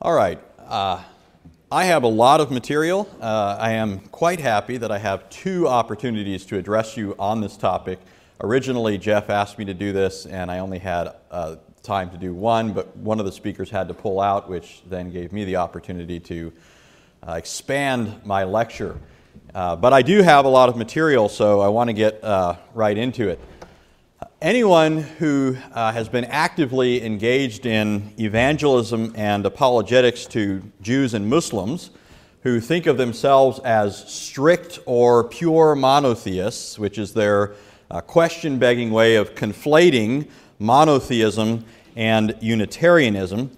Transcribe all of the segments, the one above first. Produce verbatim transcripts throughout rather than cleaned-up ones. All right. Uh, I have a lot of material. Uh, I am quite happy that I have two opportunities to address you on this topic. Originally, Jeff asked me to do this, and I only had uh, time to do one, but one of the speakers had to pull out, which then gave me the opportunity to uh, expand my lecture. Uh, but I do have a lot of material, so I want to get uh, right into it. Anyone who uh, has been actively engaged in evangelism and apologetics to Jews and Muslims who think of themselves as strict or pure monotheists, which is their uh, question-begging way of conflating monotheism and Unitarianism,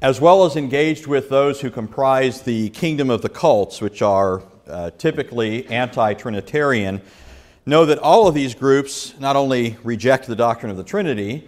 as well as engaged with those who comprise the kingdom of the cults, which are uh, typically anti-Trinitarian, know that all of these groups not only reject the doctrine of the Trinity,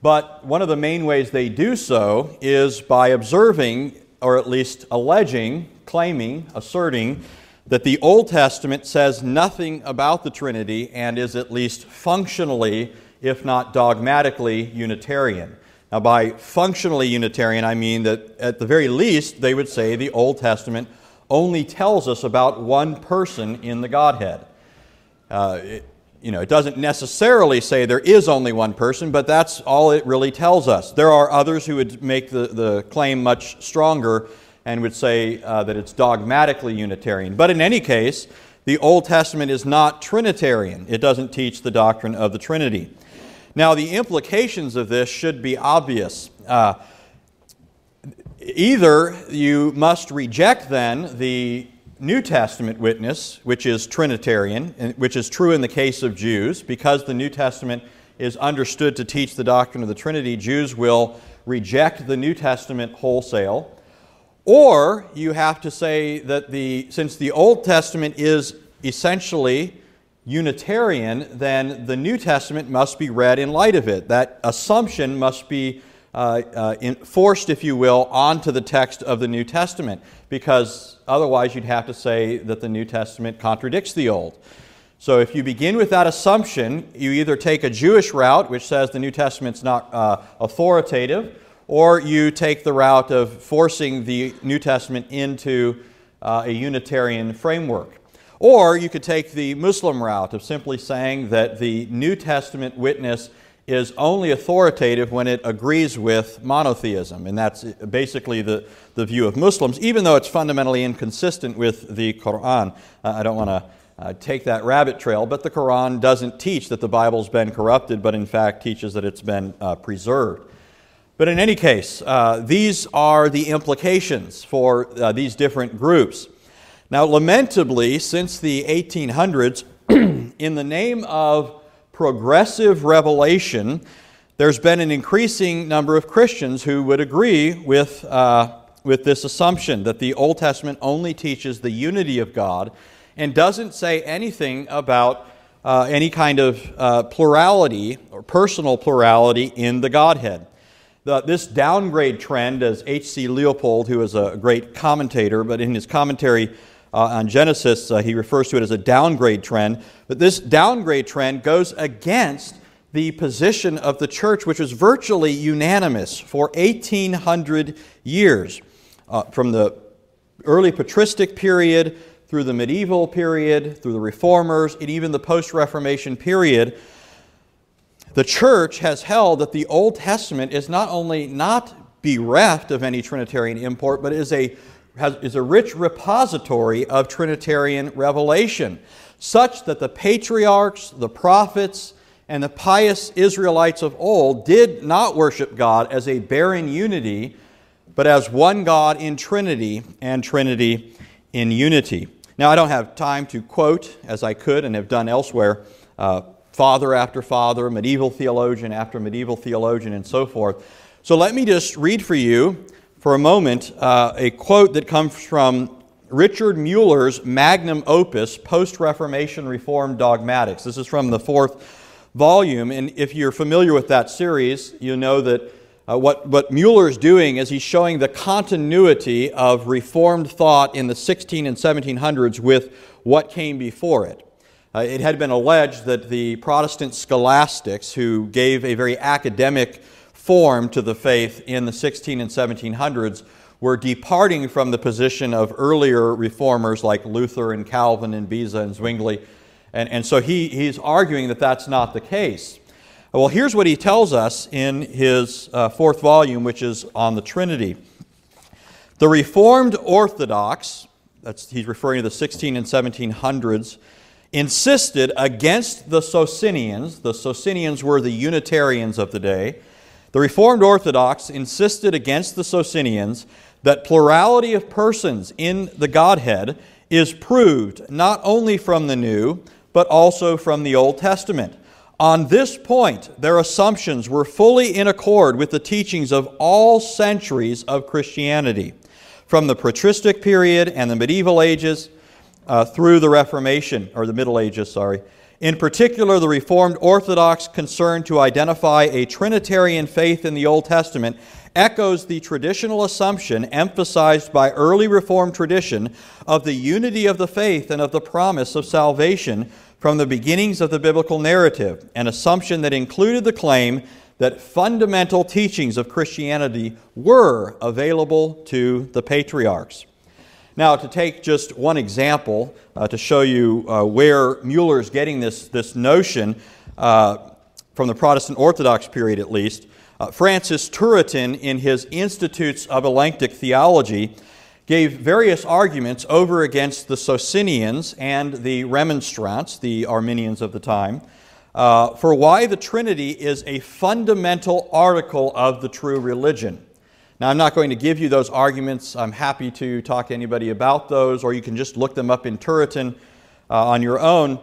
but one of the main ways they do so is by observing, or at least alleging, claiming, asserting, that the Old Testament says nothing about the Trinity and is at least functionally, if not dogmatically, Unitarian. Now, by functionally Unitarian, I mean that at the very least, they would say the Old Testament only tells us about one person in the Godhead. Uh, it, you know, it doesn't necessarily say there is only one person, but that's all it really tells us. There are others who would make the, the claim much stronger and would say uh, that it's dogmatically Unitarian. But in any case, the Old Testament is not Trinitarian. It doesn't teach the doctrine of the Trinity. Now, the implications of this should be obvious. Uh, either you must reject, then, the New Testament witness, which is Trinitarian, and which is true in the case of Jews. Because the New Testament is understood to teach the doctrine of the Trinity, Jews will reject the New Testament wholesale. Or you have to say that the, since the Old Testament is essentially Unitarian, then the New Testament must be read in light of it. That assumption must be Uh, uh, in, forced, if you will, onto the text of the New Testament, because otherwise you'd have to say that the New Testament contradicts the Old. So if you begin with that assumption, you either take a Jewish route, which says the New Testament's not uh, authoritative, or you take the route of forcing the New Testament into uh, a Unitarian framework. Or you could take the Muslim route of simply saying that the New Testament witness is only authoritative when it agrees with monotheism, and that's basically the, the view of Muslims, even though it's fundamentally inconsistent with the Quran. Uh, I don't want to uh, take that rabbit trail, but the Quran doesn't teach that the Bible's been corrupted, but in fact teaches that it's been uh, preserved. But in any case, uh, these are the implications for uh, these different groups. Now, lamentably, since the eighteen hundreds, in the name of progressive revelation, there's been an increasing number of Christians who would agree with, uh, with this assumption that the Old Testament only teaches the unity of God and doesn't say anything about uh, any kind of uh, plurality or personal plurality in the Godhead. The, this downgrade trend, as H C Leopold, who is a great commentator, but in his commentary Uh, on Genesis, uh, he refers to it as a downgrade trend, but this downgrade trend goes against the position of the church, which was virtually unanimous for eighteen hundred years, uh, from the early patristic period through the medieval period, through the reformers, and even the post-Reformation period. The church has held that the Old Testament is not only not bereft of any Trinitarian import, but is a Has, is a rich repository of Trinitarian revelation, such that the patriarchs, the prophets, and the pious Israelites of old did not worship God as a barren unity, but as one God in Trinity and Trinity in unity. Now, I don't have time to quote, as I could and have done elsewhere, uh, father after father, medieval theologian after medieval theologian, and so forth. So let me just read for you for a moment, uh, a quote that comes from Richard Mueller's magnum opus, Post-Reformation Reformed Dogmatics. This is from the fourth volume, and if you're familiar with that series, you know that uh, what, what Mueller's doing is he's showing the continuity of Reformed thought in the sixteen and seventeen hundreds with what came before it. Uh, it had been alleged that the Protestant scholastics, who gave a very academic form to the faith in the sixteen and seventeen hundreds, were departing from the position of earlier reformers like Luther and Calvin and Beza and Zwingli. And, and so he, he's arguing that that's not the case. Well, here's what he tells us in his uh, fourth volume, which is on the Trinity. The Reformed Orthodox, that's, he's referring to the sixteen and seventeen hundreds, insisted against the Socinians. The Socinians were the Unitarians of the day. The Reformed Orthodox insisted against the Socinians that plurality of persons in the Godhead is proved not only from the New, but also from the Old Testament. On this point, their assumptions were fully in accord with the teachings of all centuries of Christianity, from the patristic period and the medieval ages uh, through the Reformation, or the Middle Ages, sorry. In particular, the Reformed Orthodox concern to identify a Trinitarian faith in the Old Testament echoes the traditional assumption emphasized by early Reformed tradition of the unity of the faith and of the promise of salvation from the beginnings of the biblical narrative, an assumption that included the claim that fundamental teachings of Christianity were available to the patriarchs. Now, to take just one example uh, to show you uh, where Mueller's getting this, this notion, uh, from the Protestant Orthodox period at least, uh, Francis Turretin, in his Institutes of Eclectic Theology, gave various arguments over against the Socinians and the Remonstrants, the Arminians of the time, uh, for why the Trinity is a fundamental article of the true religion. Now, I'm not going to give you those arguments. I'm happy to talk to anybody about those, or you can just look them up in Turretin uh, on your own.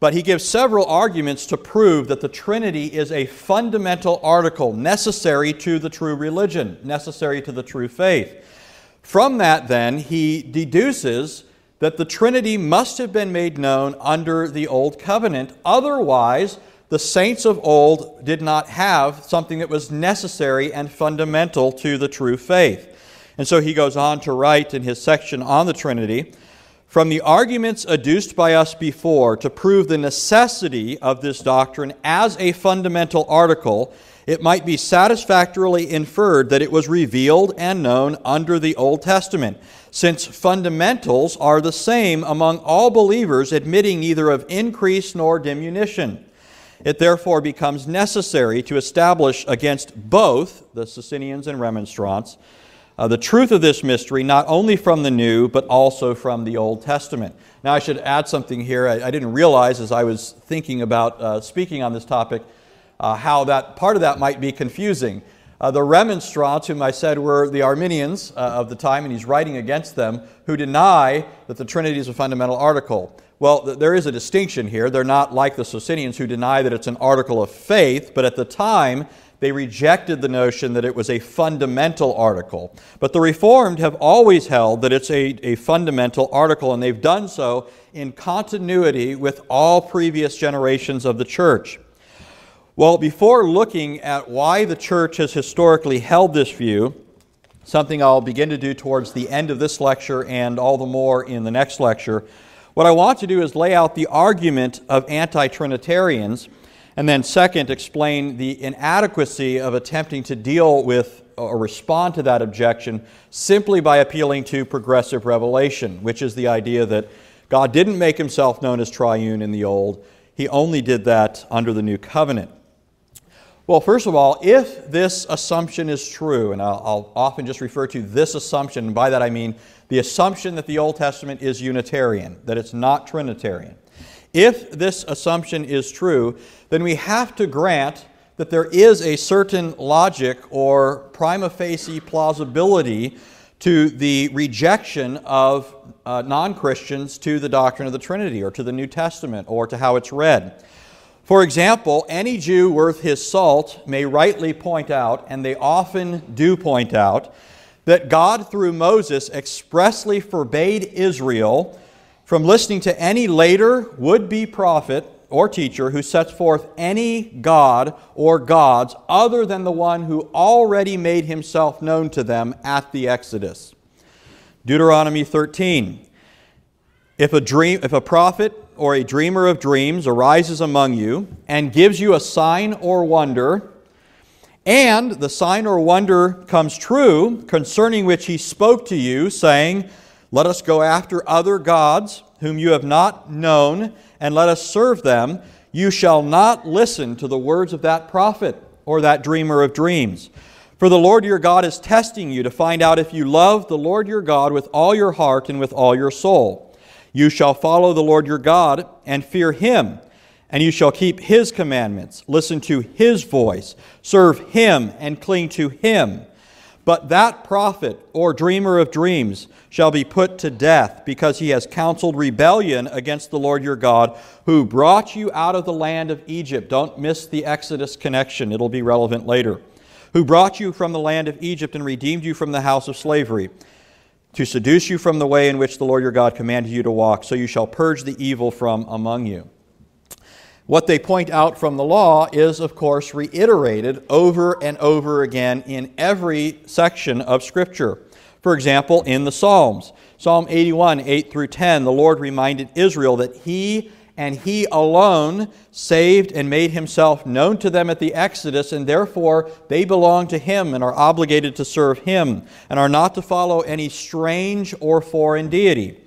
But he gives several arguments to prove that the Trinity is a fundamental article necessary to the true religion, necessary to the true faith. From that, then, he deduces that the Trinity must have been made known under the Old Covenant. Otherwise, the saints of old did not have something that was necessary and fundamental to the true faith. And so he goes on to write in his section on the Trinity, "From the arguments adduced by us before to prove the necessity of this doctrine as a fundamental article, it might be satisfactorily inferred that it was revealed and known under the Old Testament, since fundamentals are the same among all believers, admitting neither of increase nor diminution. It therefore becomes necessary to establish against both," the Socinians and Remonstrants, uh, "the truth of this mystery, not only from the New, but also from the Old Testament." Now, I should add something here. I, I didn't realize as I was thinking about uh, speaking on this topic uh, how that part of that might be confusing. Uh, the Remonstrants, whom I said were the Arminians uh, of the time, and he's writing against them, who deny that the Trinity is a fundamental article. Well, there is a distinction here. They're not like the Socinians, who deny that it's an article of faith, but at the time they rejected the notion that it was a fundamental article. But the Reformed have always held that it's a, a fundamental article, and they've done so in continuity with all previous generations of the church. Well, before looking at why the church has historically held this view, something I'll begin to do towards the end of this lecture and all the more in the next lecture, what I want to do is lay out the argument of anti-Trinitarians, and then second, explain the inadequacy of attempting to deal with or respond to that objection simply by appealing to progressive revelation, which is the idea that God didn't make himself known as triune in the Old. He only did that under the New Covenant. Well, first of all, if this assumption is true, and I'll, I'll often just refer to this assumption, and by that I mean the assumption that the Old Testament is Unitarian, that it's not Trinitarian. If this assumption is true, then we have to grant that there is a certain logic or prima facie plausibility to the rejection of uh, non-Christians to the doctrine of the Trinity or to the New Testament or to how it's read. For example, any Jew worth his salt may rightly point out, and they often do point out, that God through Moses expressly forbade Israel from listening to any later would-be prophet or teacher who sets forth any god or gods other than the one who already made himself known to them at the Exodus. Deuteronomy thirteen, if a, dream, if a prophet or a dreamer of dreams arises among you and gives you a sign or wonder, And the sign or wonder comes true, concerning which he spoke to you, saying, Let us go after other gods, whom you have not known, and let us serve them. You shall not listen to the words of that prophet or that dreamer of dreams. For the Lord your God is testing you to find out if you love the Lord your God with all your heart and with all your soul. You shall follow the Lord your God and fear him, and you shall keep his commandments, listen to his voice, serve him, and cling to him. But that prophet or dreamer of dreams shall be put to death, because he has counseled rebellion against the Lord your God, who brought you out of the land of Egypt. Don't miss the Exodus connection. It'll be relevant later. Who brought you from the land of Egypt and redeemed you from the house of slavery, to seduce you from the way in which the Lord your God commanded you to walk. So you shall purge the evil from among you. What they point out from the law is, of course, reiterated over and over again in every section of Scripture. For example, in the Psalms, Psalm eighty-one, eight through ten, the Lord reminded Israel that He and He alone saved and made Himself known to them at the Exodus, and therefore they belong to Him and are obligated to serve Him and are not to follow any strange or foreign deity.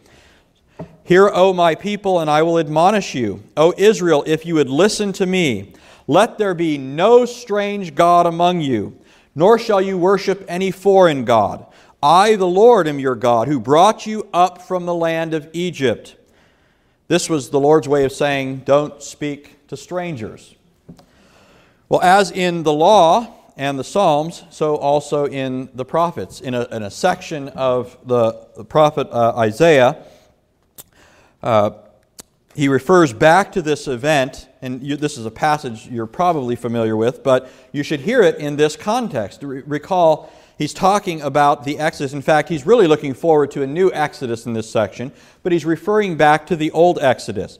Hear, O my people, and I will admonish you. O Israel, if you would listen to me, let there be no strange god among you, nor shall you worship any foreign god. I, the Lord, am your God, who brought you up from the land of Egypt. This was the Lord's way of saying, don't speak to strangers. Well, as in the law and the Psalms, so also in the prophets. In a, in a section of the, the prophet uh, Isaiah, Uh, he refers back to this event, and you, this is a passage you're probably familiar with, but you should hear it in this context. Re- recall, he's talking about the Exodus. In fact, he's really looking forward to a new Exodus in this section, but he's referring back to the old Exodus.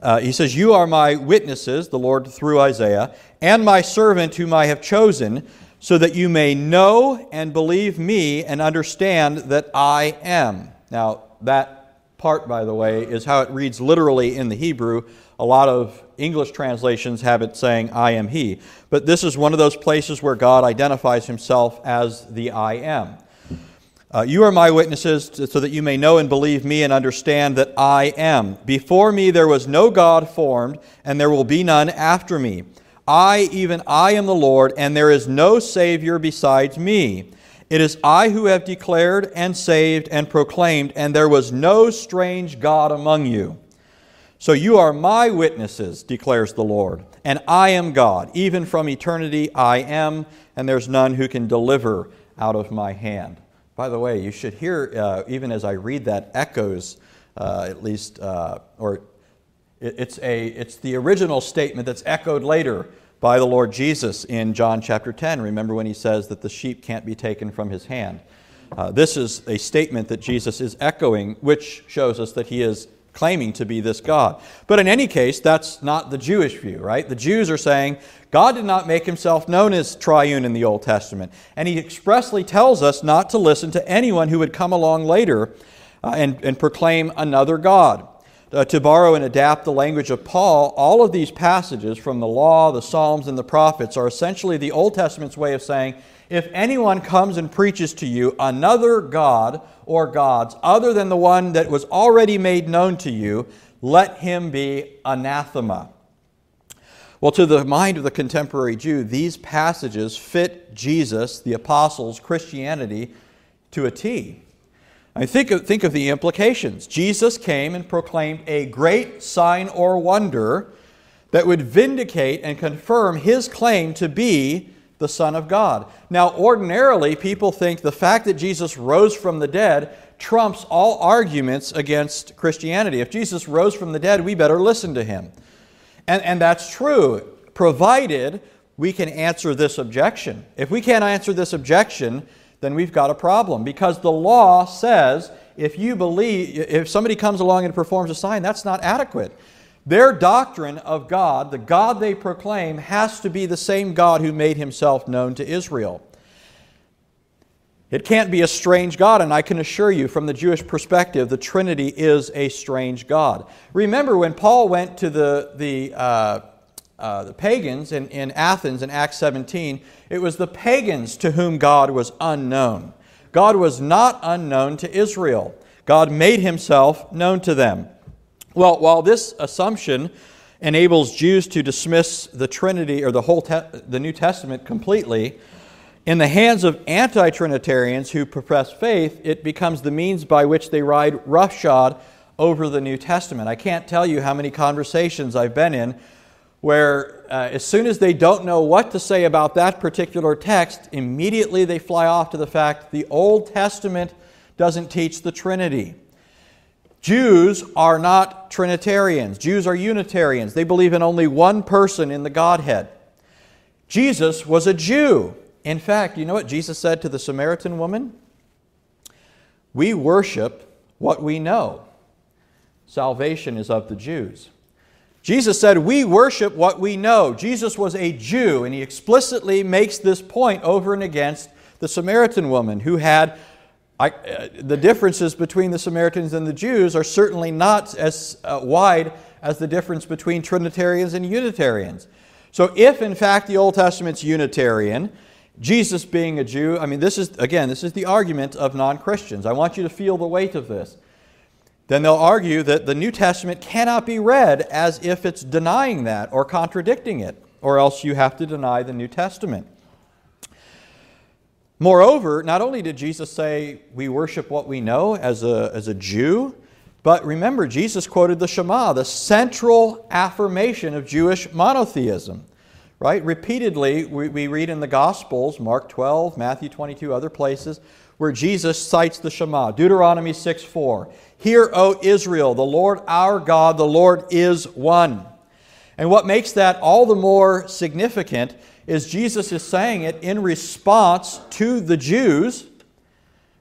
Uh, he says, You are my witnesses, the Lord through Isaiah, and my servant whom I have chosen, so that you may know and believe me and understand that I am. Now, that part, by the way, is how it reads literally in the Hebrew. A lot of English translations have it saying, I am he. But this is one of those places where God identifies himself as the I am. Uh, you are my witnesses so that you may know and believe me and understand that I am. Before me there was no God formed, and there will be none after me. I, even I, am the Lord, and there is no Savior besides me. It is I who have declared and saved and proclaimed, and there was no strange God among you. So you are my witnesses, declares the Lord, and I am God. Even from eternity I am, and there's none who can deliver out of my hand. By the way, you should hear, uh, even as I read that, echoes uh, at least, uh, or it, it's, a, it's the original statement that's echoed later by the Lord Jesus in John chapter ten. Remember when he says that the sheep can't be taken from his hand. Uh, this is a statement that Jesus is echoing, which shows us that he is claiming to be this God. But in any case, that's not the Jewish view, right? The Jews are saying God did not make himself known as triune in the Old Testament. And he expressly tells us not to listen to anyone who would come along later uh, and, and proclaim another God. Uh, to borrow and adapt the language of Paul, all of these passages from the law, the Psalms, and the prophets are essentially the Old Testament's way of saying, if anyone comes and preaches to you another God or gods other than the one that was already made known to you, let him be anathema. Well, to the mind of the contemporary Jew, these passages fit Jesus, the apostles, Christianity to a T. I think of, think of the implications. Jesus came and proclaimed a great sign or wonder that would vindicate and confirm his claim to be the Son of God. Now, ordinarily, people think the fact that Jesus rose from the dead trumps all arguments against Christianity. If Jesus rose from the dead, we better listen to him. And, and that's true, provided we can answer this objection. If we can't answer this objection, then we've got a problem, because the law says if you believe, if somebody comes along and performs a sign, that's not adequate. Their doctrine of God, the God they proclaim, has to be the same God who made himself known to Israel. It can't be a strange God, and I can assure you from the Jewish perspective, the Trinity is a strange God. Remember when Paul went to the, the uh, uh, the pagans in, in Athens in Acts seventeen, it was the pagans to whom God was unknown. God was not unknown to Israel. God made himself known to them. Well, while this assumption enables Jews to dismiss the Trinity or the whole the New Testament completely, in the hands of anti-Trinitarians who profess faith, it becomes the means by which they ride roughshod over the New Testament. I can't tell you how many conversations I've been in where uh, as soon as they don't know what to say about that particular text, immediately they fly off to the fact the Old Testament doesn't teach the Trinity. Jews are not Trinitarians. Jews are Unitarians. They believe in only one person in the Godhead. Jesus was a Jew. In fact, you know what Jesus said to the Samaritan woman? We worship what we know. Salvation is of the Jews. Jesus said, we worship what we know. Jesus was a Jew, and he explicitly makes this point over and against the Samaritan woman who had... I, uh, the differences between the Samaritans and the Jews are certainly not as uh, wide as the difference between Trinitarians and Unitarians. So if, in fact, the Old Testament's Unitarian, Jesus being a Jew, I mean, this is, again, this is the argument of non-Christians. I want you to feel the weight of this. Then they'll argue that the New Testament cannot be read as if it's denying that or contradicting it, or else you have to deny the New Testament. Moreover, not only did Jesus say, we worship what we know as a, as a Jew, but remember, Jesus quoted the Shema, the central affirmation of Jewish monotheism. Right? Repeatedly, we, we read in the Gospels, Mark twelve, Matthew twenty-two, other places, where Jesus cites the Shema. Deuteronomy six four, Hear, O Israel, the Lord our God, the Lord is one. And what makes that all the more significant is Jesus is saying it in response to the Jews.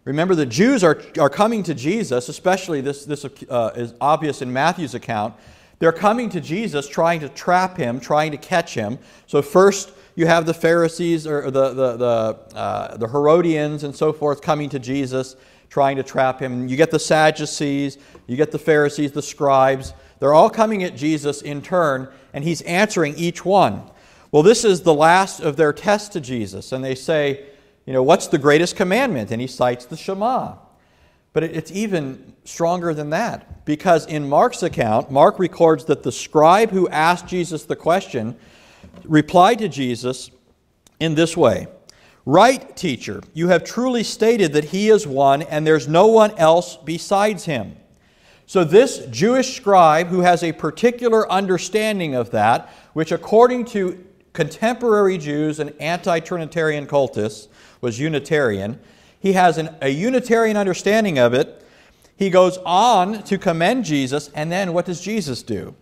Remember, the Jews are, are coming to Jesus, especially this, this uh, is obvious in Matthew's account. They're coming to Jesus trying to trap him, trying to catch him. So first you have the Pharisees or the, the, the, uh, the Herodians and so forth coming to Jesus, trying to trap him. You get the Sadducees, you get the Pharisees, the scribes. They're all coming at Jesus in turn, and he's answering each one. Well, this is the last of their tests to Jesus, and they say, you know, what's the greatest commandment? And he cites the Shema. But it, it's even stronger than that, because in Mark's account, Mark records that the scribe who asked Jesus the question replied to Jesus in this way, Right, teacher, you have truly stated that he is one, and there's no one else besides him. So this Jewish scribe who has a particular understanding of that, which according to contemporary Jews and anti-Trinitarian cultists was Unitarian. He has an, a Unitarian understanding of it. He goes on to commend Jesus, and then what does Jesus do?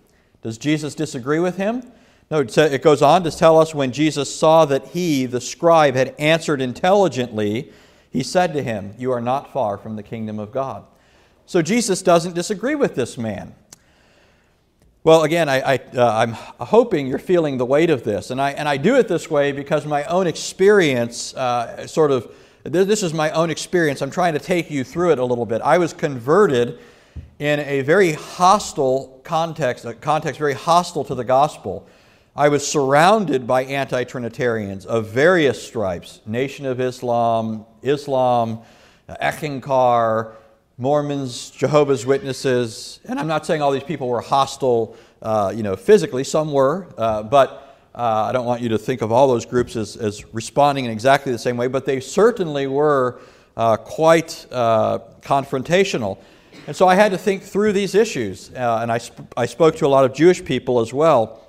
Does Jesus disagree with him? No, it goes on to tell us when Jesus saw that he, the scribe, had answered intelligently, he said to him, You are not far from the kingdom of God. So Jesus doesn't disagree with this man. Well, again, I, I, uh, I'm hoping you're feeling the weight of this. And I, and I do it this way because my own experience uh, sort of, this is my own experience. I'm trying to take you through it a little bit. I was converted in a very hostile context, a context very hostile to the gospel. I was surrounded by anti-Trinitarians of various stripes, Nation of Islam, Islam, Eckankar, Mormons, Jehovah's Witnesses, and I'm not saying all these people were hostile, uh, you know, physically. Some were, uh, but uh, I don't want you to think of all those groups as, as responding in exactly the same way, but they certainly were uh, quite uh, confrontational. And so I had to think through these issues, uh, and I, sp I spoke to a lot of Jewish people as well.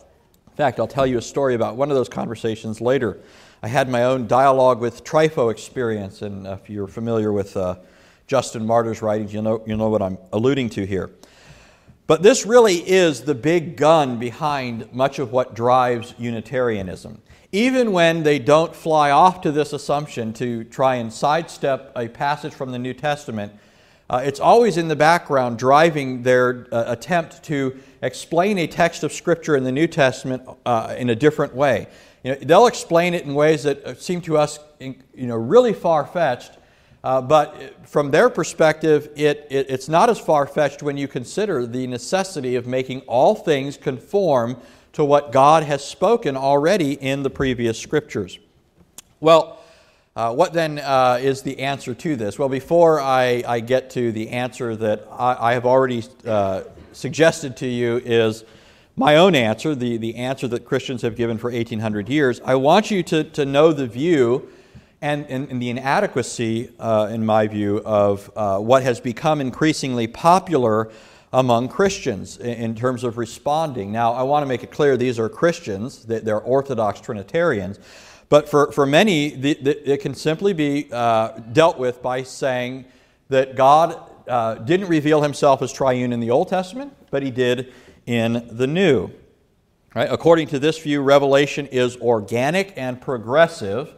In fact, I'll tell you a story about one of those conversations later. I had my own dialogue with Trifo experience, and if you're familiar with... Uh, Justin Martyr's writings, you'll know, you'll know what I'm alluding to here. But this really is the big gun behind much of what drives Unitarianism. Even when they don't fly off to this assumption to try and sidestep a passage from the New Testament, uh, it's always in the background driving their uh, attempt to explain a text of Scripture in the New Testament uh, in a different way. You know, they'll explain it in ways that seem to us you know, really far-fetched, Uh, but from their perspective, it, it, it's not as far-fetched when you consider the necessity of making all things conform to what God has spoken already in the previous scriptures. Well, uh, what then uh, is the answer to this? Well, before I, I get to the answer that I, I have already uh, suggested to you is my own answer, the, the answer that Christians have given for eighteen hundred years, I want you to, to know the view and, and, and the inadequacy, uh, in my view, of uh, what has become increasingly popular among Christians in, in terms of responding. Now, I want to make it clear these are Christians, that they're Orthodox Trinitarians, but for, for many, the, the, it can simply be uh, dealt with by saying that God uh, didn't reveal himself as triune in the Old Testament, but he did in the new. Right? According to this view, revelation is organic and progressive,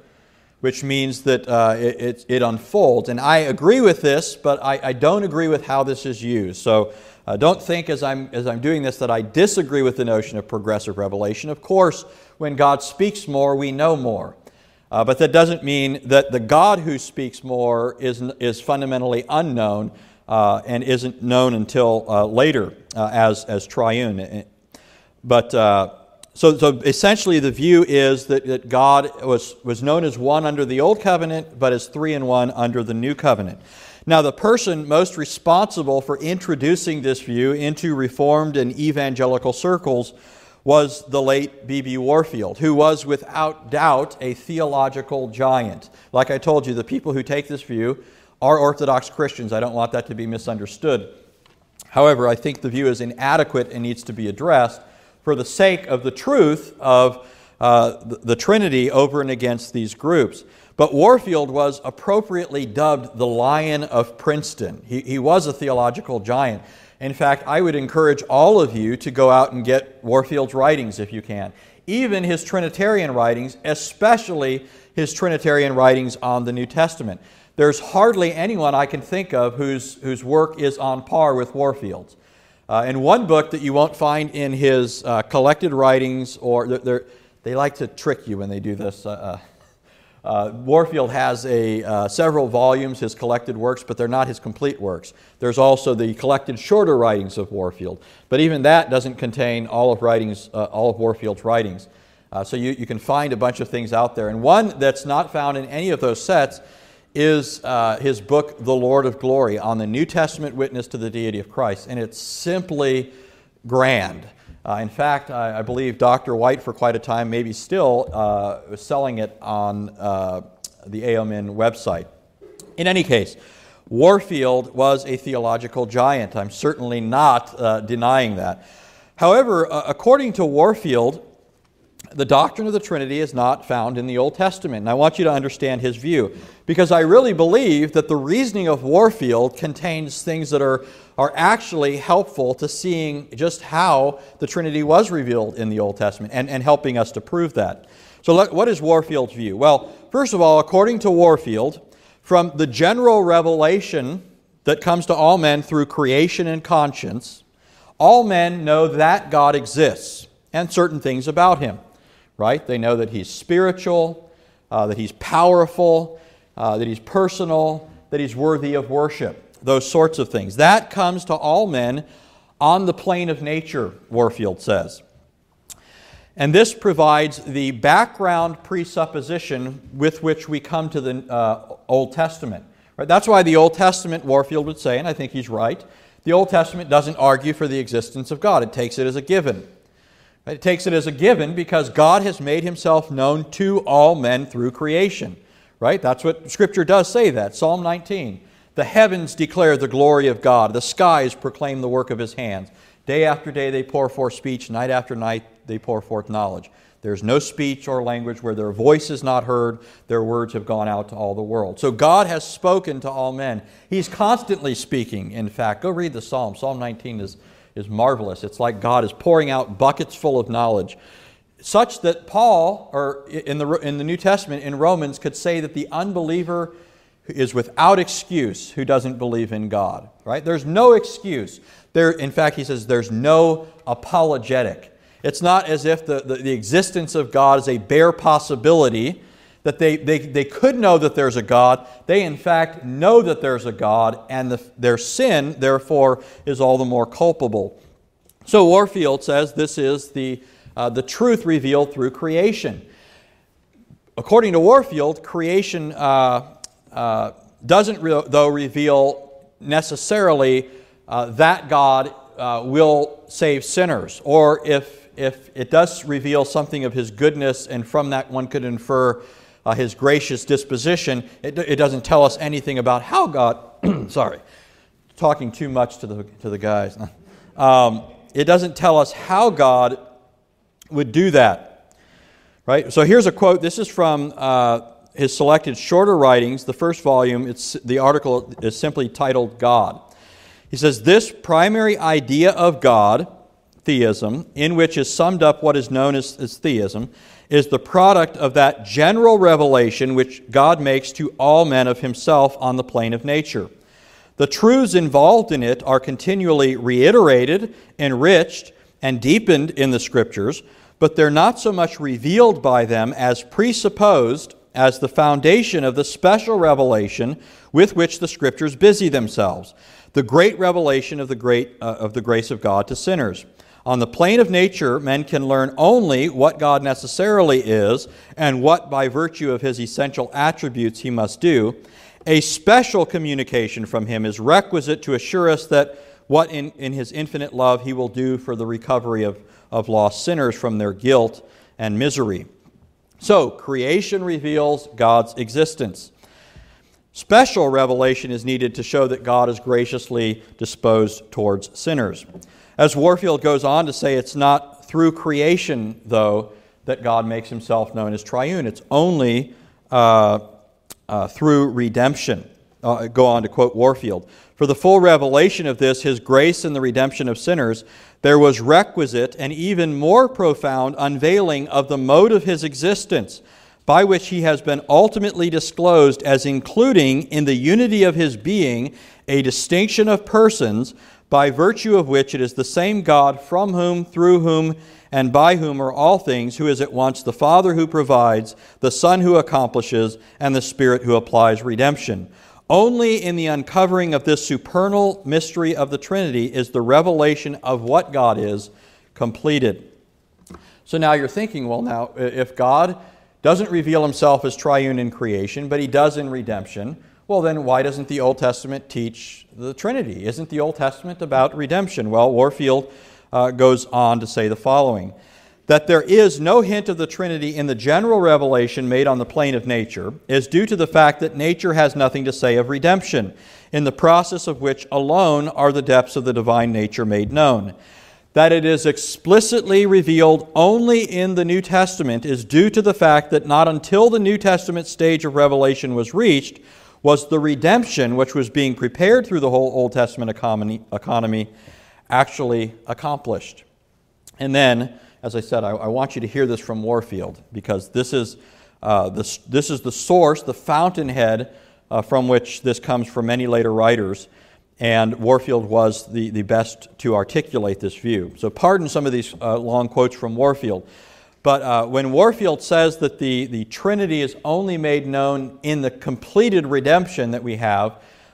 which means that uh, it, it, it unfolds. And I agree with this, but I, I don't agree with how this is used. So uh, don't think as I'm, as I'm doing this that I disagree with the notion of progressive revelation. Of course, when God speaks more, we know more. Uh, but that doesn't mean that the God who speaks more is, is fundamentally unknown, Uh, and isn't known until uh, later uh, as, as triune. But uh, so, so essentially the view is that, that God was, was known as one under the Old Covenant, but as three in one under the New Covenant. Now the person most responsible for introducing this view into Reformed and evangelical circles was the late B B Warfield, who was without doubt a theological giant. Like I told you, the people who take this view are Orthodox Christians. I don't want that to be misunderstood. However, I think the view is inadequate and needs to be addressed for the sake of the truth of uh, the, the Trinity over and against these groups. But Warfield was appropriately dubbed the Lion of Princeton. He, he was a theological giant. In fact, I would encourage all of you to go out and get Warfield's writings if you can, even his Trinitarian writings, especially his Trinitarian writings on the New Testament. There's hardly anyone I can think of whose, whose work is on par with Warfield's. Uh, and one book that you won't find in his uh, collected writings, or they're, they're, they like to trick you when they do this. Uh, uh, Warfield has a, uh, several volumes, his collected works, but they're not his complete works. There's also the collected shorter writings of Warfield, but even that doesn't contain all of, writings, uh, all of Warfield's writings. Uh, so you, you can find a bunch of things out there. And one that's not found in any of those sets is uh, his book, The Lord of Glory, on the New Testament witness to the deity of Christ. And it's simply grand. Uh, in fact, I, I believe Doctor White, for quite a time, maybe still, uh, was selling it on uh, the A O M N website. In any case, Warfield was a theological giant. I'm certainly not uh, denying that. However, uh, according to Warfield, the doctrine of the Trinity is not found in the Old Testament, and I want you to understand his view, because I really believe that the reasoning of Warfield contains things that are, are actually helpful to seeing just how the Trinity was revealed in the Old Testament and, and helping us to prove that. So let, what is Warfield's view? Well, first of all, according to Warfield, from the general revelation that comes to all men through creation and conscience, all men know that God exists and certain things about him. Right? They know that he's spiritual, uh, that he's powerful, uh, that he's personal, that he's worthy of worship, those sorts of things. That comes to all men on the plane of nature, Warfield says. And this provides the background presupposition with which we come to the uh, Old Testament. Right? That's why the Old Testament, Warfield would say, and I think he's right, the Old Testament doesn't argue for the existence of God. It takes it as a given. It takes it as a given because God has made himself known to all men through creation, right? That's what Scripture does say that. Psalm nineteen, the heavens declare the glory of God. The skies proclaim the work of his hands. Day after day they pour forth speech. Night after night they pour forth knowledge. There's no speech or language where their voice is not heard. Their words have gone out to all the world. So God has spoken to all men. He's constantly speaking, in fact. Go read the Psalm. Psalm nineteen is... is marvelous. It's like God is pouring out buckets full of knowledge, such that Paul, or in the, in the New Testament, in Romans, could say that the unbeliever is without excuse who doesn't believe in God. Right? There's no excuse. There, in fact, he says there's no apologetic. It's not as if the, the, the existence of God is a bare possibility, that they, they, they could know that there's a God. They, in fact, know that there's a God, and the, their sin, therefore, is all the more culpable. So Warfield says this is the uh, the truth revealed through creation. According to Warfield, creation uh, uh, doesn't, re though, reveal necessarily uh, that God uh, will save sinners, or if, if it does reveal something of His goodness, and from that one could infer uh, His gracious disposition, it, it doesn't tell us anything about how God, sorry, talking too much to the, to the guys. Um, it doesn't tell us how God would do that, right? So here's a quote. This is from uh, his selected shorter writings, the first volume. It's, the article is simply titled God. He says, "This primary idea of God, theism, in which is summed up what is known as, as theism, is the product of that general revelation which God makes to all men of Himself on the plane of nature. The truths involved in it are continually reiterated, enriched, and deepened in the Scriptures, but they're not so much revealed by them as presupposed as the foundation of the special revelation with which the Scriptures busy themselves, the great revelation of the, great, uh, of the grace of God to sinners. On the plane of nature, men can learn only what God necessarily is and what, by virtue of His essential attributes, He must do. A special communication from Him is requisite to assure us that what in, in His infinite love He will do for the recovery of, of lost sinners from their guilt and misery." So, creation reveals God's existence. Special revelation is needed to show that God is graciously disposed towards sinners. As Warfield goes on to say, it's not through creation, though, that God makes Himself known as triune. It's only Uh, Uh, through redemption. Uh, go on to quote Warfield. "For the full revelation of this, His grace in the redemption of sinners, there was requisite an even more profound unveiling of the mode of His existence, by which He has been ultimately disclosed as including in the unity of His being a distinction of persons, by virtue of which it is the same God from whom, through whom, and by whom are all things, who is at once the Father who provides, the Son who accomplishes, and the Spirit who applies redemption. Only in the uncovering of this supernal mystery of the Trinity is the revelation of what God is completed." So now you're thinking, well, now, if God doesn't reveal Himself as triune in creation, but He does in redemption, well, then why doesn't the Old Testament teach the Trinity? Isn't the Old Testament about redemption? Well, Warfield Uh, goes on to say the following, "That there is no hint of the Trinity in the general revelation made on the plane of nature is due to the fact that nature has nothing to say of redemption, in the process of which alone are the depths of the divine nature made known. That it is explicitly revealed only in the New Testament is due to the fact that not until the New Testament stage of revelation was reached was the redemption which was being prepared through the whole Old Testament economy, economy actually accomplished." And then, as I said, I, I want you to hear this from Warfield, because this is, uh, this, this is the source, the fountainhead uh, from which this comes from many later writers, and Warfield was the, the best to articulate this view. So pardon some of these uh, long quotes from Warfield, but uh, when Warfield says that the, the Trinity is only made known in the completed redemption that we have,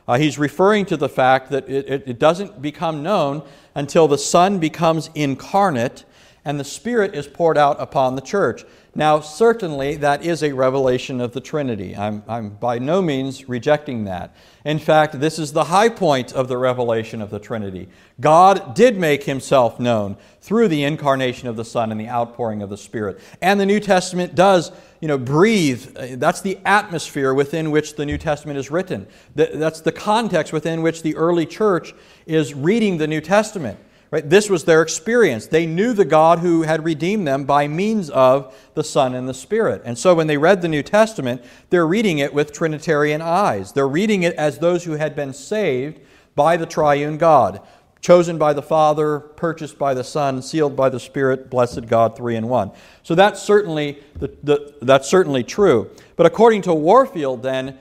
Uh, he's referring to the fact that it, it, it doesn't become known until the Son becomes incarnate and the Spirit is poured out upon the church. Now, certainly that is a revelation of the Trinity. I'm, I'm by no means rejecting that. In fact, this is the high point of the revelation of the Trinity. God did make Himself known through the incarnation of the Son and the outpouring of the Spirit. And the New Testament does, you know, breathe. That's the atmosphere within which the New Testament is written. That's the context within which the early church is reading the New Testament. Right? This was their experience. They knew the God who had redeemed them by means of the Son and the Spirit. And so when they read the New Testament, they're reading it with Trinitarian eyes. They're reading it as those who had been saved by the triune God, chosen by the Father, purchased by the Son, sealed by the Spirit, blessed God, three in one. So that's certainly, the, the, that's certainly true. But according to Warfield, then,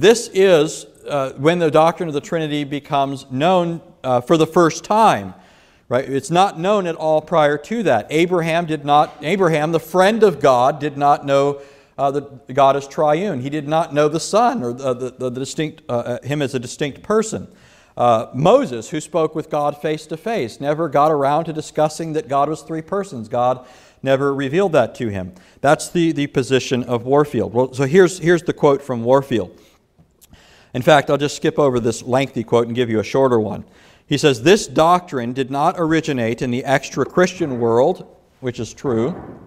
this is uh, when the doctrine of the Trinity becomes known uh, for the first time. Right? It's not known at all prior to that. Abraham did not, Abraham, the friend of God, did not know uh, that God is triune. He did not know the Son or the, the, the distinct, uh, him as a distinct person. Uh, Moses, who spoke with God face to face, never got around to discussing that God was three persons. God never revealed that to him. That's the, the position of Warfield. Well, so here's, here's the quote from Warfield. In fact, I'll just skip over this lengthy quote and give you a shorter one. He says, "This doctrine did not originate in the extra-Christian world," which is true,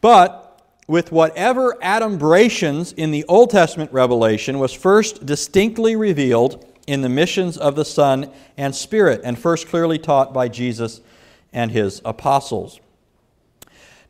"but with whatever adumbrations in the Old Testament revelation was first distinctly revealed in the missions of the Son and Spirit, and first clearly taught by Jesus and His apostles."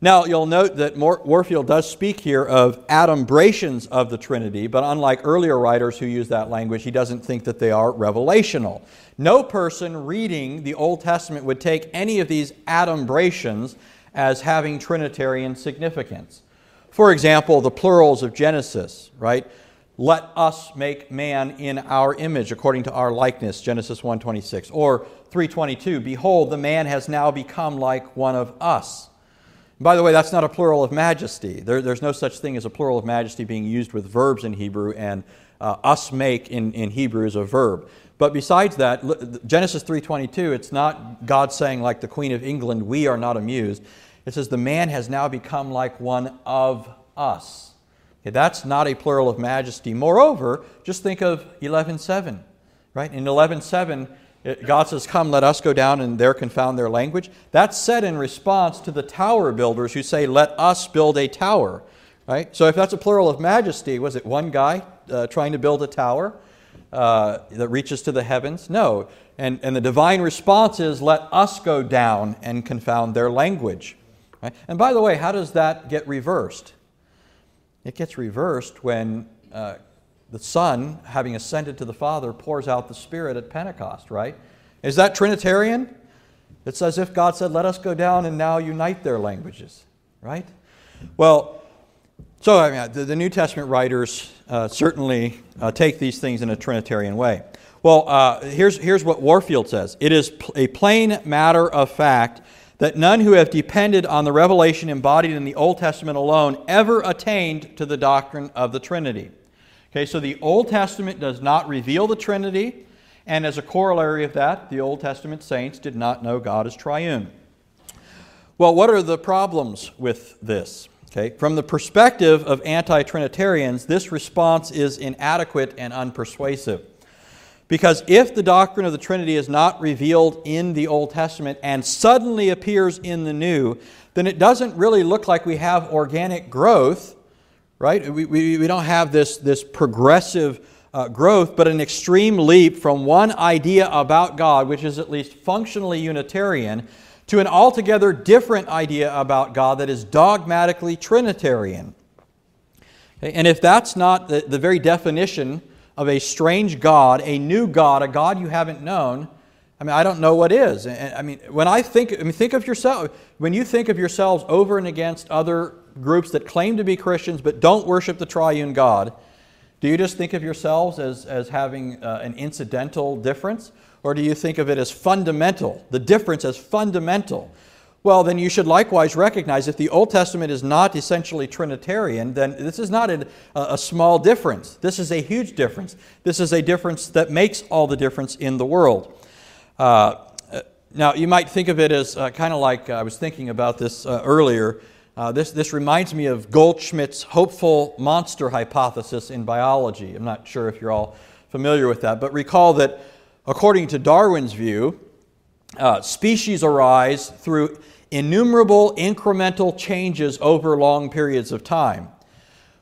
Now, you'll note that Warfield does speak here of adumbrations of the Trinity, but unlike earlier writers who use that language, he doesn't think that they are revelational. No person reading the Old Testament would take any of these adumbrations as having Trinitarian significance. For example, the plurals of Genesis, right? "Let us make man in our image, according to our likeness," Genesis one twenty-six. Or three twenty-two, "Behold, the man has now become like one of us." By the way, that's not a plural of majesty. There, there's no such thing as a plural of majesty being used with verbs in Hebrew, and uh, "us make" in, in Hebrew is a verb. But besides that, Genesis three twenty-two, it's not God saying like the Queen of England, "We are not amused." It says, "The man has now become like one of us." Okay, that's not a plural of majesty. Moreover, just think of eleven seven, right? In eleven seven, God says, "Come, let us go down and there confound their language." That's said in response to the tower builders who say, "Let us build a tower." Right? So if that's a plural of majesty, was it one guy uh, trying to build a tower uh, that reaches to the heavens? No. And, and the divine response is, "Let us go down and confound their language." Right? And by the way, how does that get reversed? It gets reversed when Uh, the Son, having ascended to the Father, pours out the Spirit at Pentecost, right? Is that Trinitarian? It's as if God said, "Let us go down and now unite their languages," right? Well, so I mean, the, the New Testament writers uh, certainly uh, take these things in a Trinitarian way. Well, uh, here's, here's what Warfield says. "It is pl- a plain matter of fact that none who have depended on the revelation embodied in the Old Testament alone ever attained to the doctrine of the Trinity." Okay, so the Old Testament does not reveal the Trinity, and as a corollary of that, the Old Testament saints did not know God as triune. Well, what are the problems with this? Okay, from the perspective of anti-Trinitarians, this response is inadequate and unpersuasive. Because if the doctrine of the Trinity is not revealed in the Old Testament and suddenly appears in the New, then it doesn't really look like we have organic growth. Right? We, we, we don't have this, this progressive uh, growth, but an extreme leap from one idea about God, which is at least functionally Unitarian, to an altogether different idea about God that is dogmatically Trinitarian. Okay? And if that's not the, the very definition of a strange God, a new God, a God you haven't known, I mean, I don't know what is. I mean, when I think, I mean, think of yourself, when you think of yourselves over and against other groups that claim to be Christians but don't worship the triune God, do you just think of yourselves as, as having uh, an incidental difference? Or do you think of it as fundamental, the difference as fundamental? Well, then you should likewise recognize if the Old Testament is not essentially Trinitarian, then this is not a, a small difference. This is a huge difference. This is a difference that makes all the difference in the world. Uh, now, you might think of it as uh, kind of like, uh, I was thinking about this uh, earlier, Uh, this, this reminds me of Goldschmidt's hopeful monster hypothesis in biology. I'm not sure if you're all familiar with that, but recall that according to Darwin's view, uh, species arise through innumerable incremental changes over long periods of time.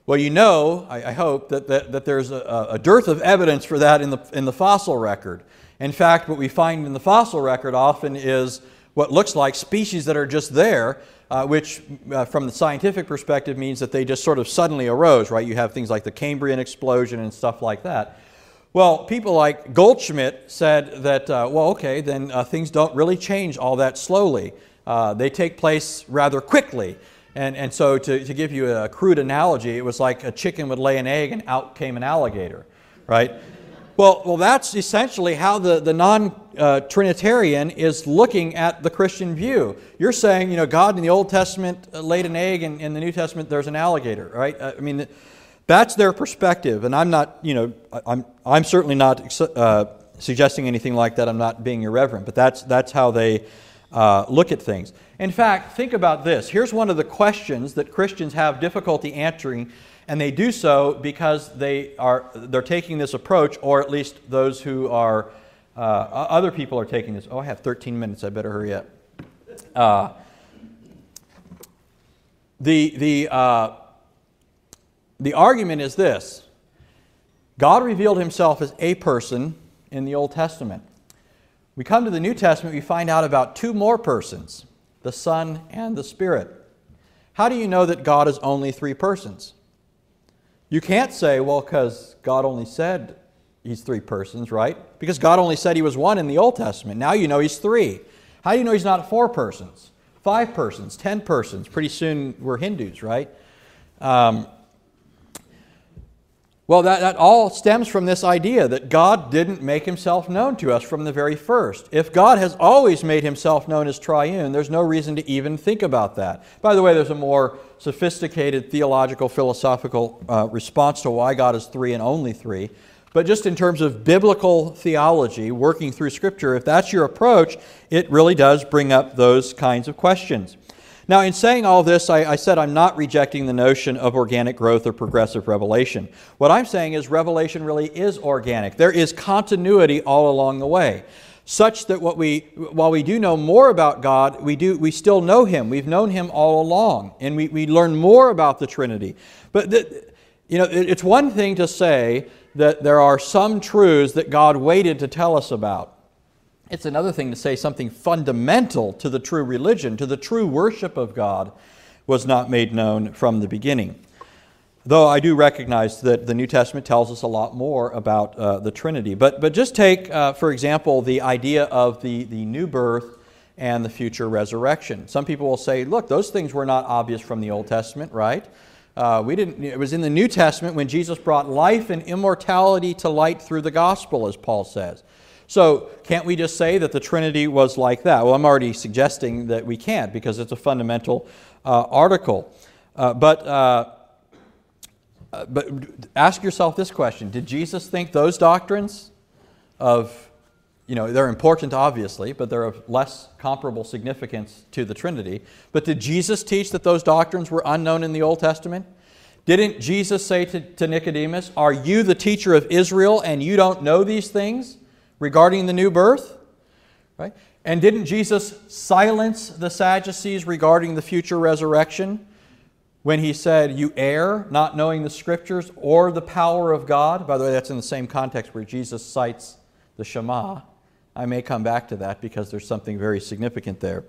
Well, you know, I, I hope, that, that, that there's a, a dearth of evidence for that in the, in the fossil record. In fact, what we find in the fossil record often is what looks like species that are just there, Uh, which uh, from the scientific perspective means that they just sort of suddenly arose, right? You have things like the Cambrian explosion and stuff like that. Well, people like Goldschmidt said that, uh, well, okay, then uh, things don't really change all that slowly. Uh, they take place rather quickly. And, and so to, to give you a crude analogy, it was like a chicken would lay an egg and out came an alligator, right? Well, well, that's essentially how the, the non-Trinitarian uh, is looking at the Christian view. You're saying, you know, God in the Old Testament laid an egg, and in the New Testament there's an alligator, right? I mean, that's their perspective, and I'm not, you know, I'm, I'm certainly not uh, suggesting anything like that. I'm not being irreverent, but that's, that's how they uh, look at things. In fact, think about this. Here's one of the questions that Christians have difficulty answering, and they do so because they are, they're taking this approach, or at least those who are, uh, other people are taking this. Oh, I have thirteen minutes. I better hurry up. Uh, the, the, uh, the argument is this. God revealed himself as a person in the Old Testament. We come to the New Testament, we find out about two more persons, the Son and the Spirit. How do you know that God is only three persons? You can't say, well, because God only said he's three persons, right? Because God only said he was one in the Old Testament. Now you know he's three. How do you know he's not four persons, five persons, ten persons? Pretty soon we're Hindus, right? Um, Well, that, that all stems from this idea that God didn't make himself known to us from the very first. If God has always made himself known as triune, there's no reason to even think about that. By the way, there's a more sophisticated theological, philosophical uh, response to why God is three and only three. But just in terms of biblical theology, working through Scripture, if that's your approach, it really does bring up those kinds of questions. Now, in saying all this, I, I said I'm not rejecting the notion of organic growth or progressive revelation. What I'm saying is revelation really is organic. There is continuity all along the way, such that what we, while we do know more about God, we, do, we still know Him. We've known Him all along, and we, we learn more about the Trinity. But the, you know, it, it's one thing to say that there are some truths that God waited to tell us about. It's another thing to say something fundamental to the true religion, to the true worship of God, was not made known from the beginning. Though I do recognize that the New Testament tells us a lot more about uh, the Trinity. But, but just take, uh, for example, the idea of the, the new birth and the future resurrection. Some people will say, look, those things were not obvious from the Old Testament, right? Uh, we didn't, it was in the New Testament when Jesus brought life and immortality to light through the gospel, as Paul says. So can't we just say that the Trinity was like that? Well, I'm already suggesting that we can't because it's a fundamental uh, article. Uh, but, uh, but ask yourself this question. Did Jesus think those doctrines of, you know, they're important obviously, but they're of less comparable significance to the Trinity. But did Jesus teach that those doctrines were unknown in the Old Testament? Didn't Jesus say to, to Nicodemus, "Are you the teacher of Israel and you don't know these things?" regarding the new birth, right? And didn't Jesus silence the Sadducees regarding the future resurrection when he said, "You err, not knowing the Scriptures or the power of God"? By the way, that's in the same context where Jesus cites the Shema. I may come back to that because there's something very significant there.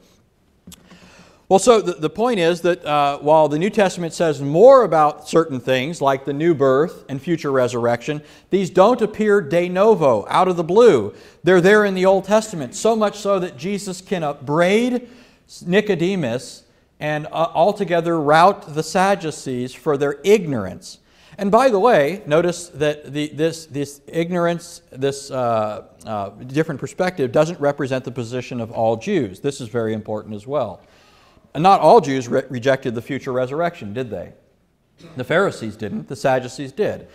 Well, so the, the point is that uh, while the New Testament says more about certain things like the new birth and future resurrection, these don't appear de novo, out of the blue. They're there in the Old Testament, so much so that Jesus can upbraid Nicodemus and uh, altogether rout the Sadducees for their ignorance. And by the way, notice that the, this, this ignorance, this uh, uh, different perspective doesn't represent the position of all Jews. This is very important as well. And not all Jews re- rejected the future resurrection, did they? The Pharisees didn't, the Sadducees did.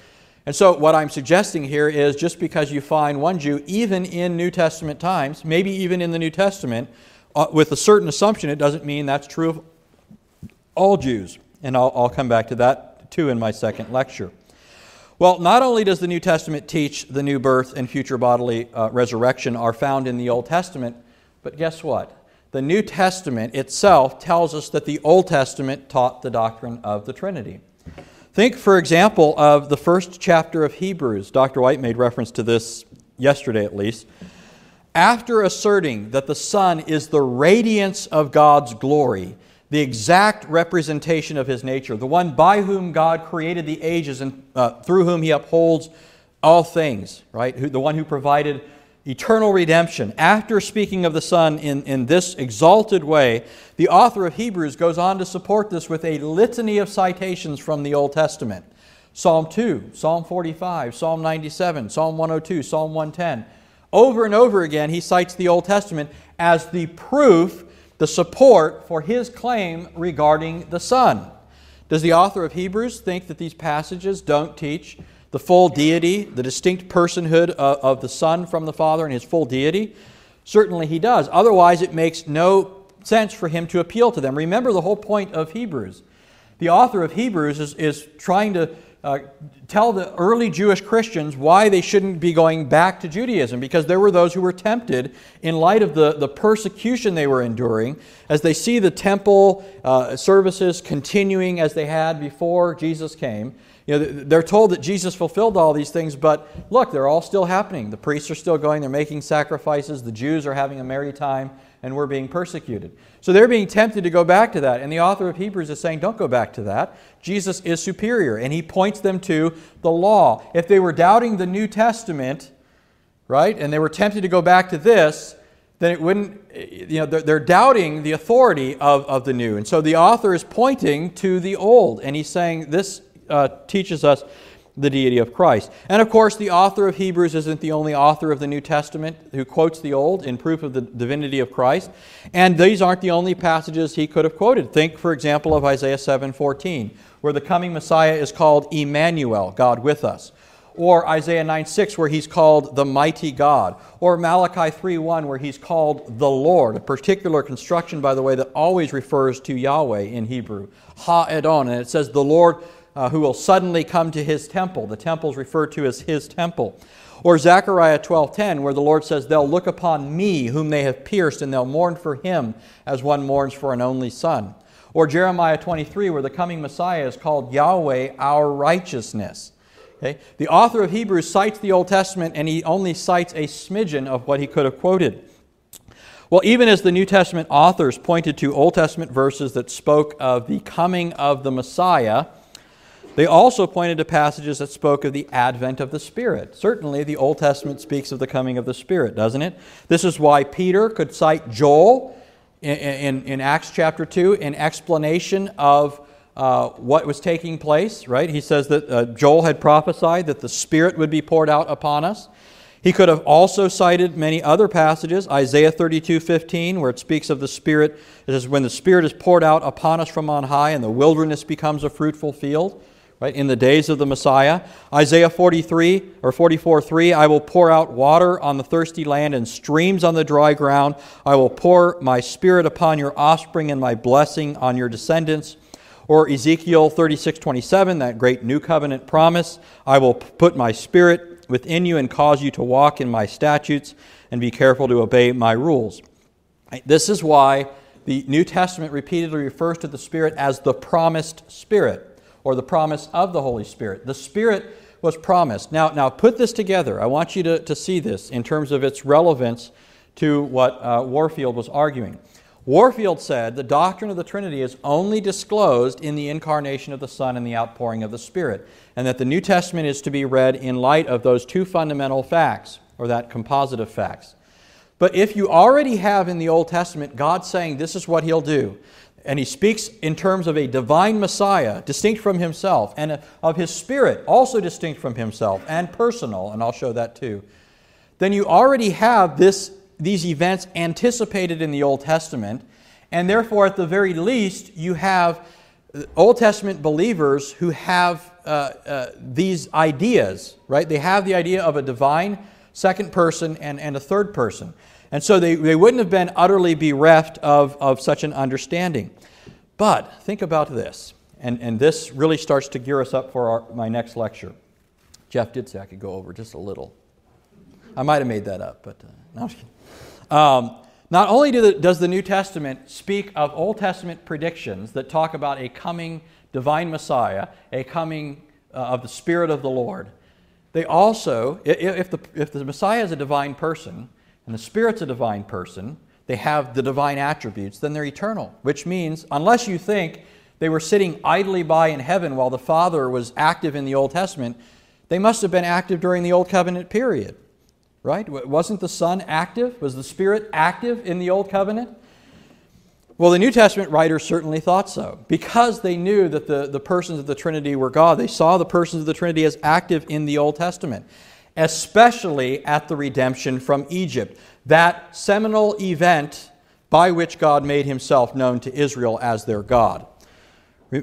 And so what I'm suggesting here is just because you find one Jew, even in New Testament times, maybe even in the New Testament, uh, with a certain assumption, it doesn't mean that's true of all Jews. And I'll, I'll come back to that too in my second lecture. Well, not only does the New Testament teach the new birth and future bodily uh, resurrection are found in the Old Testament, but guess what? The New Testament itself tells us that the Old Testament taught the doctrine of the Trinity. Think, for example, of the first chapter of Hebrews. Doctor White made reference to this yesterday at least. After asserting that the Son is the radiance of God's glory, the exact representation of His nature, the one by whom God created the ages and uh, through whom He upholds all things, right? Who, the one who provided eternal redemption. After speaking of the Son in, in this exalted way, the author of Hebrews goes on to support this with a litany of citations from the Old Testament. Psalm two, Psalm forty-five, Psalm ninety-seven, Psalm one oh two, Psalm one ten. Over and over again he cites the Old Testament as the proof, the support for his claim regarding the Son. Does the author of Hebrews think that these passages don't teach the full deity, the distinct personhood of, of the Son from the Father and his full deity? Certainly he does. Otherwise, it makes no sense for him to appeal to them. Remember the whole point of Hebrews. The author of Hebrews is, is trying to uh, tell the early Jewish Christians why they shouldn't be going back to Judaism, because there were those who were tempted in light of the, the persecution they were enduring as they see the temple uh, services continuing as they had before Jesus came. You know, they're told that Jesus fulfilled all these things, but look, they're all still happening. The priests are still going, they're making sacrifices, the Jews are having a merry time, and we're being persecuted. So they're being tempted to go back to that, and the author of Hebrews is saying, don't go back to that. Jesus is superior, and he points them to the law. If they were doubting the New Testament, right, and they were tempted to go back to this, then it wouldn't, you know, they're, they're doubting the authority of, of the New. And so the author is pointing to the Old, and he's saying this Uh, teaches us the deity of Christ. And of course, the author of Hebrews isn't the only author of the New Testament who quotes the Old in proof of the divinity of Christ. And these aren't the only passages he could have quoted. Think, for example, of Isaiah seven fourteen, where the coming Messiah is called Emmanuel, God with us. Or Isaiah nine six, where he's called the mighty God. Or Malachi three one, where he's called the Lord, a particular construction, by the way, that always refers to Yahweh in Hebrew. Ha-edon, and it says the Lord Uh, who will suddenly come to his temple. The temple is referred to as his temple. Or Zechariah twelve ten, where the Lord says, they'll look upon me whom they have pierced, and they'll mourn for him as one mourns for an only son. Or Jeremiah twenty-three, where the coming Messiah is called Yahweh, our righteousness. Okay? The author of Hebrews cites the Old Testament, and he only cites a smidgen of what he could have quoted. Well, even as the New Testament authors pointed to Old Testament verses that spoke of the coming of the Messiah, they also pointed to passages that spoke of the advent of the Spirit. Certainly, the Old Testament speaks of the coming of the Spirit, doesn't it? This is why Peter could cite Joel in, in, in Acts chapter two in explanation of uh, what was taking place, right? He says that uh, Joel had prophesied that the Spirit would be poured out upon us. He could have also cited many other passages, Isaiah thirty-two fifteen, where it speaks of the Spirit. It says, when the Spirit is poured out upon us from on high and the wilderness becomes a fruitful field. Right, in the days of the Messiah. Isaiah forty-three or forty-four three, I will pour out water on the thirsty land and streams on the dry ground. I will pour my spirit upon your offspring and my blessing on your descendants. Or Ezekiel thirty-six twenty-seven, that great new covenant promise. I will put my spirit within you and cause you to walk in my statutes and be careful to obey my rules. This is why the New Testament repeatedly refers to the Spirit as the promised Spirit, or the promise of the Holy Spirit. The Spirit was promised. Now, now put this together. I want you to, to see this in terms of its relevance to what uh, Warfield was arguing. Warfield said the doctrine of the Trinity is only disclosed in the incarnation of the Son and the outpouring of the Spirit, and that the New Testament is to be read in light of those two fundamental facts, or that composite of facts. But if you already have in the Old Testament God saying this is what He'll do, and he speaks in terms of a divine Messiah, distinct from himself, and of his Spirit, also distinct from himself, and personal, and I'll show that too, then you already have this, these events anticipated in the Old Testament, and therefore, at the very least, you have Old Testament believers who have uh, uh, these ideas, right? They have the idea of a divine second person and, and a third person. And so they, they wouldn't have been utterly bereft of, of such an understanding. But think about this, and, and this really starts to gear us up for our, my next lecture. Jeff did say I could go over just a little. I might have made that up, but uh, no. Um, not only do the, does the New Testament speak of Old Testament predictions that talk about a coming divine Messiah, a coming uh, of the Spirit of the Lord, they also, if the, if the Messiah is a divine person, and the Spirit's a divine person, they have the divine attributes, then they're eternal, which means, unless you think they were sitting idly by in heaven while the Father was active in the Old Testament, they must have been active during the Old Covenant period, right? Wasn't the Son active? Was the Spirit active in the Old Covenant? Well, the New Testament writers certainly thought so, because they knew that the, the persons of the Trinity were God. They saw the persons of the Trinity as active in the Old Testament, especially at the redemption from Egypt, that seminal event by which God made himself known to Israel as their God.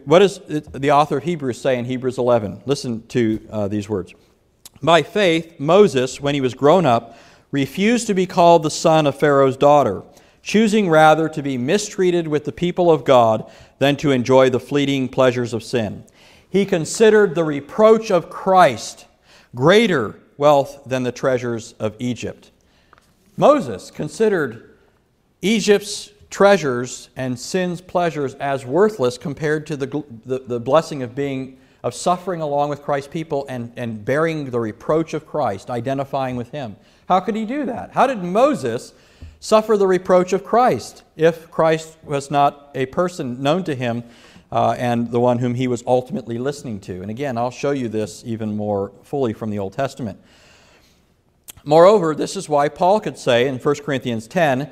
What does the author of Hebrews say in Hebrews eleven? Listen to uh, these words. By faith, Moses, when he was grown up, refused to be called the son of Pharaoh's daughter, choosing rather to be mistreated with the people of God than to enjoy the fleeting pleasures of sin. He considered the reproach of Christ greater wealth than the treasures of Egypt. Moses considered Egypt's treasures and sin's pleasures as worthless compared to the, the, the blessing of being, of suffering along with Christ's people and, and bearing the reproach of Christ, identifying with Him. How could he do that? How did Moses suffer the reproach of Christ if Christ was not a person known to him uh, and the one whom he was ultimately listening to? And again, I'll show you this even more fully from the Old Testament. Moreover, this is why Paul could say in First Corinthians ten,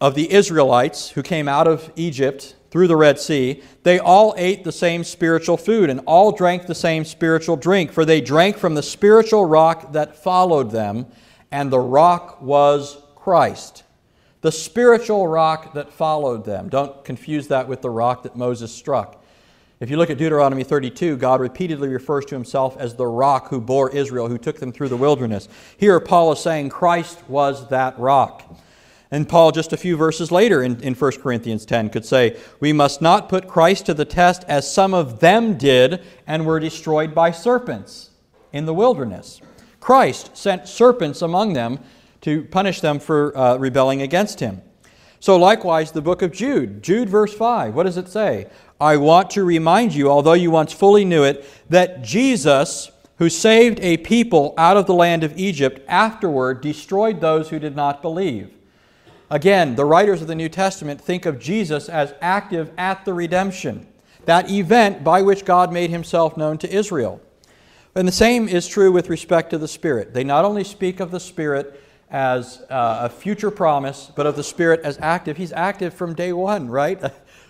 of the Israelites who came out of Egypt through the Red Sea, they all ate the same spiritual food and all drank the same spiritual drink, for they drank from the spiritual rock that followed them, and the rock was Christ. The spiritual rock that followed them. Don't confuse that with the rock that Moses struck. If you look at Deuteronomy thirty-two, God repeatedly refers to Himself as the rock who bore Israel, who took them through the wilderness. Here Paul is saying Christ was that rock. And Paul, just a few verses later in, in First Corinthians ten, could say, we must not put Christ to the test as some of them did and were destroyed by serpents in the wilderness. Christ sent serpents among them to punish them for uh, rebelling against Him. So likewise, the book of Jude, Jude verse five, what does it say? I want to remind you, although you once fully knew it, that Jesus, who saved a people out of the land of Egypt, afterward destroyed those who did not believe. Again, the writers of the New Testament think of Jesus as active at the redemption, that event by which God made Himself known to Israel. And the same is true with respect to the Spirit. They not only speak of the Spirit as uh, a future promise, but of the Spirit as active. He's active from day one, right?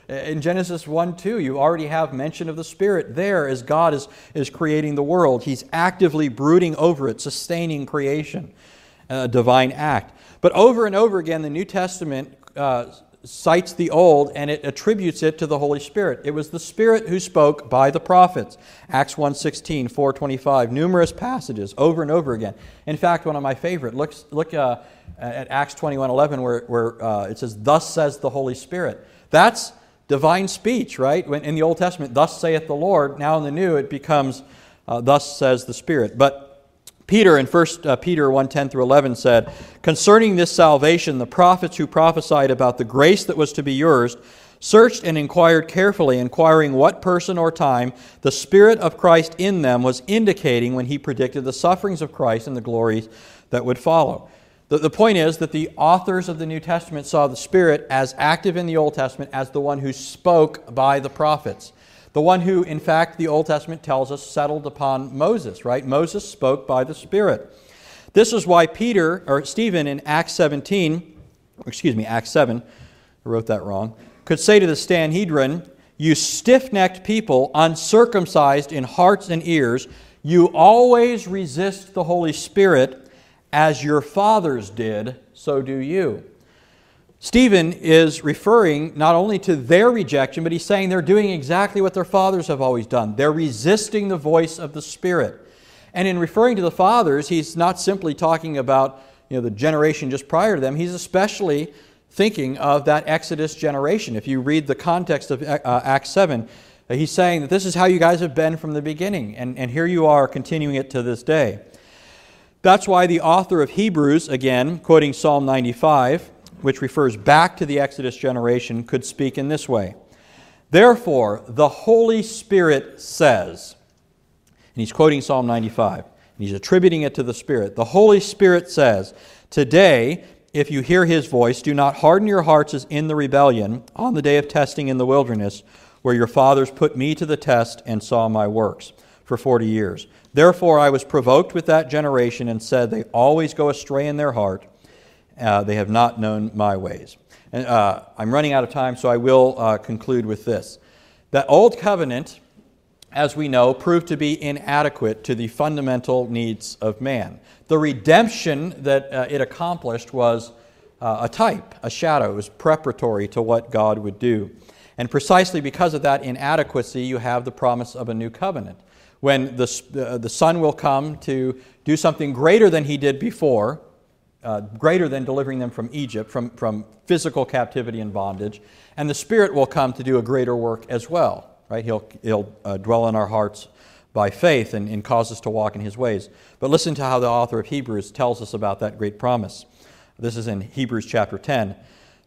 In Genesis one two, you already have mention of the Spirit there as God is, is creating the world. He's actively brooding over it, sustaining creation, a divine act. But over and over again, the New Testament uh, cites the Old and it attributes it to the Holy Spirit. It was the Spirit who spoke by the prophets. Acts one sixteen, four twenty-five, numerous passages over and over again. In fact, one of my favorite, look, look uh, at Acts twenty-one eleven where, where uh, it says, thus says the Holy Spirit. That's divine speech, right? When, in the Old Testament, thus saith the Lord. Now in the New, it becomes, uh, thus says the Spirit. But Peter in First Peter one ten through eleven said, concerning this salvation, the prophets who prophesied about the grace that was to be yours searched and inquired carefully, inquiring what person or time the Spirit of Christ in them was indicating when he predicted the sufferings of Christ and the glories that would follow. The, the point is that the authors of the New Testament saw the Spirit as active in the Old Testament as the one who spoke by the prophets. The one who, in fact, the Old Testament tells us, settled upon Moses, right? Moses spoke by the Spirit. This is why Peter, or Stephen in Acts seventeen, excuse me, Acts seven, I wrote that wrong, could say to the Sanhedrin, you stiff-necked people, uncircumcised in hearts and ears, you always resist the Holy Spirit as your fathers did, so do you. Stephen is referring not only to their rejection, but he's saying they're doing exactly what their fathers have always done. They're resisting the voice of the Spirit. And in referring to the fathers, he's not simply talking about, you know, the generation just prior to them. He's especially thinking of that Exodus generation. If you read the context of uh, Acts seven, he's saying that this is how you guys have been from the beginning, and, and here you are continuing it to this day. That's why the author of Hebrews, again, quoting Psalm ninety-five, which refers back to the Exodus generation, could speak in this way. Therefore, the Holy Spirit says, and he's quoting Psalm ninety-five, and he's attributing it to the Spirit. The Holy Spirit says, today, if you hear His voice, do not harden your hearts as in the rebellion, on the day of testing in the wilderness, where your fathers put me to the test and saw my works for forty years. Therefore, I was provoked with that generation and said, they always go astray in their heart. Uh, they have not known my ways. And, uh, I'm running out of time, so I will uh, conclude with this. The Old Covenant, as we know, proved to be inadequate to the fundamental needs of man. The redemption that uh, it accomplished was uh, a type, a shadow. It was preparatory to what God would do. And precisely because of that inadequacy, you have the promise of a new covenant, when the, uh, the Son will come to do something greater than he did before, uh, greater than delivering them from Egypt, from, from physical captivity and bondage, and the Spirit will come to do a greater work as well. Right? He'll, he'll uh, dwell in our hearts by faith and, and cause us to walk in His ways. But listen to how the author of Hebrews tells us about that great promise. This is in Hebrews chapter ten.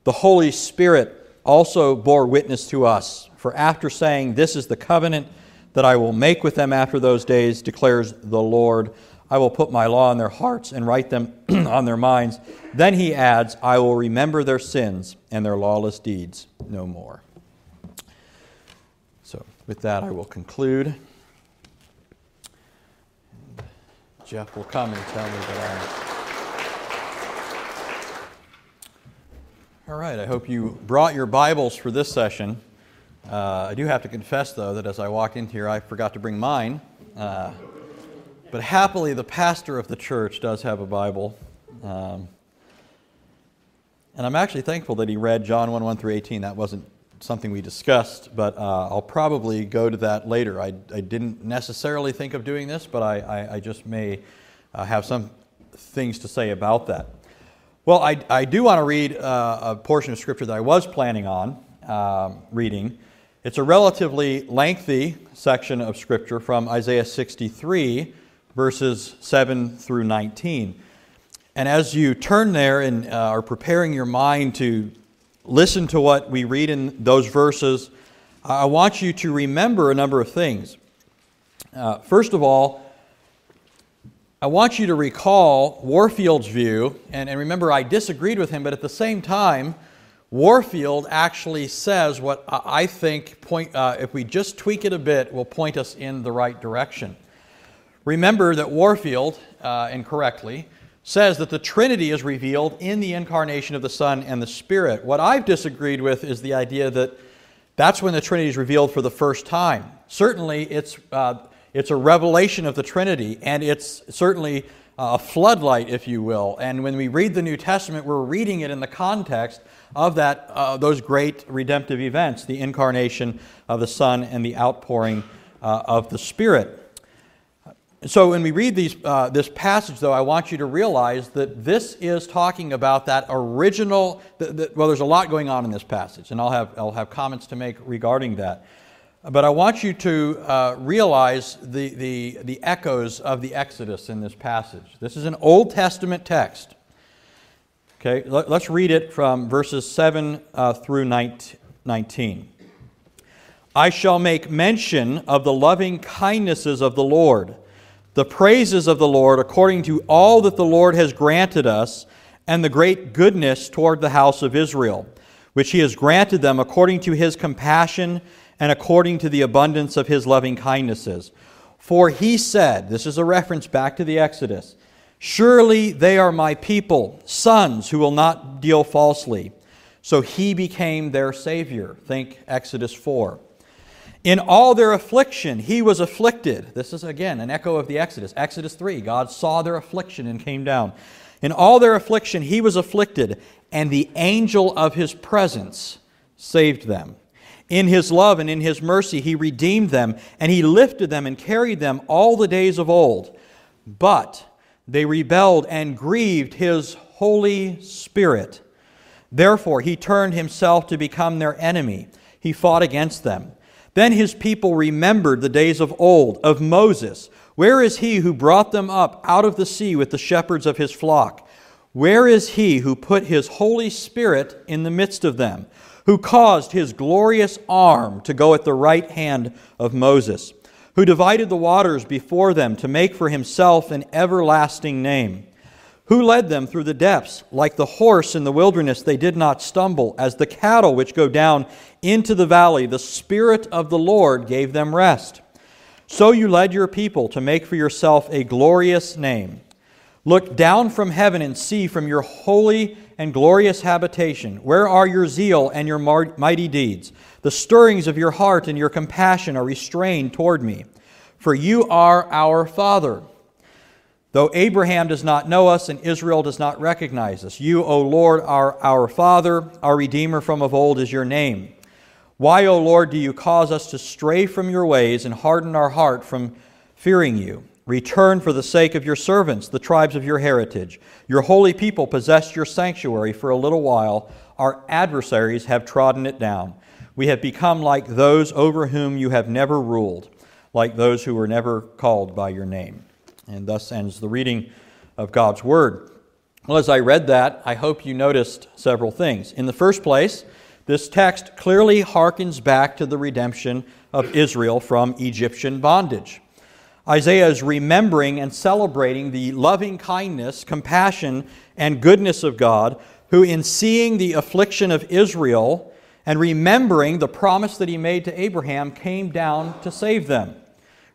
The Holy Spirit also bore witness to us, for after saying, "This is the covenant that I will make with them after those days, declares the Lord. I will put my law in their hearts and write them on their minds." Then he adds, "I will remember their sins and their lawless deeds no more." So with that, I will conclude. Jeff will come and tell me that I... All right, I hope you brought your Bibles for this session. Uh, I do have to confess, though, that as I walked in here, I forgot to bring mine. Uh, but happily, the pastor of the church does have a Bible. Um, and I'm actually thankful that he read John one, one through eighteen. That wasn't something we discussed, but uh, I'll probably go to that later. I, I didn't necessarily think of doing this, but I, I, I just may uh, have some things to say about that. Well, I, I do want to read uh, a portion of Scripture that I was planning on um, reading. It's a relatively lengthy section of Scripture from Isaiah sixty-three, verses seven through nineteen. And as you turn there and uh, are preparing your mind to listen to what we read in those verses, I want you to remember a number of things. Uh, first of all, I want you to recall Warfield's view, and, and remember I disagreed with him, but at the same time, Warfield actually says what I think, point, uh, if we just tweak it a bit, will point us in the right direction. Remember that Warfield, uh, incorrectly, says that the Trinity is revealed in the incarnation of the Son and the Spirit. What I've disagreed with is the idea that that's when the Trinity is revealed for the first time. Certainly, it's... Uh, It's a revelation of the Trinity, and it's certainly a floodlight, if you will. And when we read the New Testament, we're reading it in the context of that, uh, those great redemptive events, the incarnation of the Son and the outpouring uh, of the Spirit. So when we read these, uh, this passage, though, I want you to realize that this is talking about that original... Th- th- well, there's a lot going on in this passage, and I'll have, I'll have comments to make regarding that. But I want you to uh, realize the, the, the echoes of the Exodus in this passage. This is an Old Testament text. Okay, let, let's read it from verses seven uh, through nineteen. "I shall make mention of the loving kindnesses of the Lord, the praises of the Lord according to all that the Lord has granted us, and the great goodness toward the house of Israel, which He has granted them according to His compassion and according to the abundance of His loving kindnesses. For He said," this is a reference back to the Exodus, "Surely they are my people, sons who will not deal falsely." So He became their Savior. Think Exodus four. "In all their affliction He was afflicted." This is again an echo of the Exodus. Exodus three, God saw their affliction and came down. "In all their affliction He was afflicted, and the angel of His presence saved them. In His love and in His mercy He redeemed them, and He lifted them and carried them all the days of old. But they rebelled and grieved His Holy Spirit. Therefore He turned Himself to become their enemy. He fought against them. Then His people remembered the days of old, of Moses. Where is He who brought them up out of the sea with the shepherds of His flock? Where is He who put His Holy Spirit in the midst of them, who caused His glorious arm to go at the right hand of Moses, who divided the waters before them to make for Himself an everlasting name, who led them through the depths? Like the horse in the wilderness, they did not stumble. As the cattle which go down into the valley, the Spirit of the Lord gave them rest. So You led Your people to make for Yourself a glorious name. Look down from heaven and see from Your holy and glorious habitation. Where are Your zeal and Your mighty deeds? The stirrings of Your heart and Your compassion are restrained toward me. For You are our Father. Though Abraham does not know us and Israel does not recognize us, You, O Lord, are our Father. Our Redeemer from of old is Your name. Why, O Lord, do you cause us to stray from your ways and harden our heart from fearing you? Return for the sake of your servants, the tribes of your heritage. Your holy people possessed your sanctuary for a little while. Our adversaries have trodden it down. We have become like those over whom you have never ruled, like those who were never called by your name. And thus ends the reading of God's Word. Well, as I read that, I hope you noticed several things. In the first place, this text clearly harkens back to the redemption of Israel from Egyptian bondage. Isaiah is remembering and celebrating the loving kindness, compassion, and goodness of God, who in seeing the affliction of Israel and remembering the promise that he made to Abraham, came down to save them.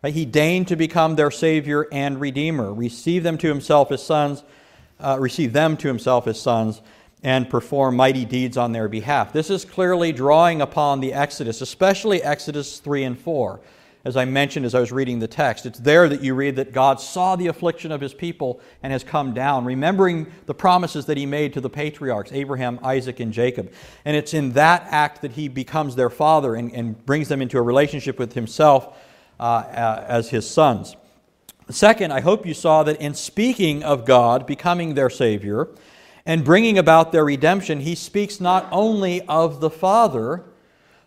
He deigned to become their Savior and Redeemer, receive them to himself as sons, uh, receive them to himself as sons, and perform mighty deeds on their behalf. This is clearly drawing upon the Exodus, especially Exodus three and four. As I mentioned as I was reading the text, it's there that you read that God saw the affliction of his people and has come down, remembering the promises that he made to the patriarchs, Abraham, Isaac, and Jacob. And it's in that act that he becomes their father and, and brings them into a relationship with himself uh, uh, as his sons. Second, I hope you saw that in speaking of God becoming their Savior and bringing about their redemption, he speaks not only of the Father,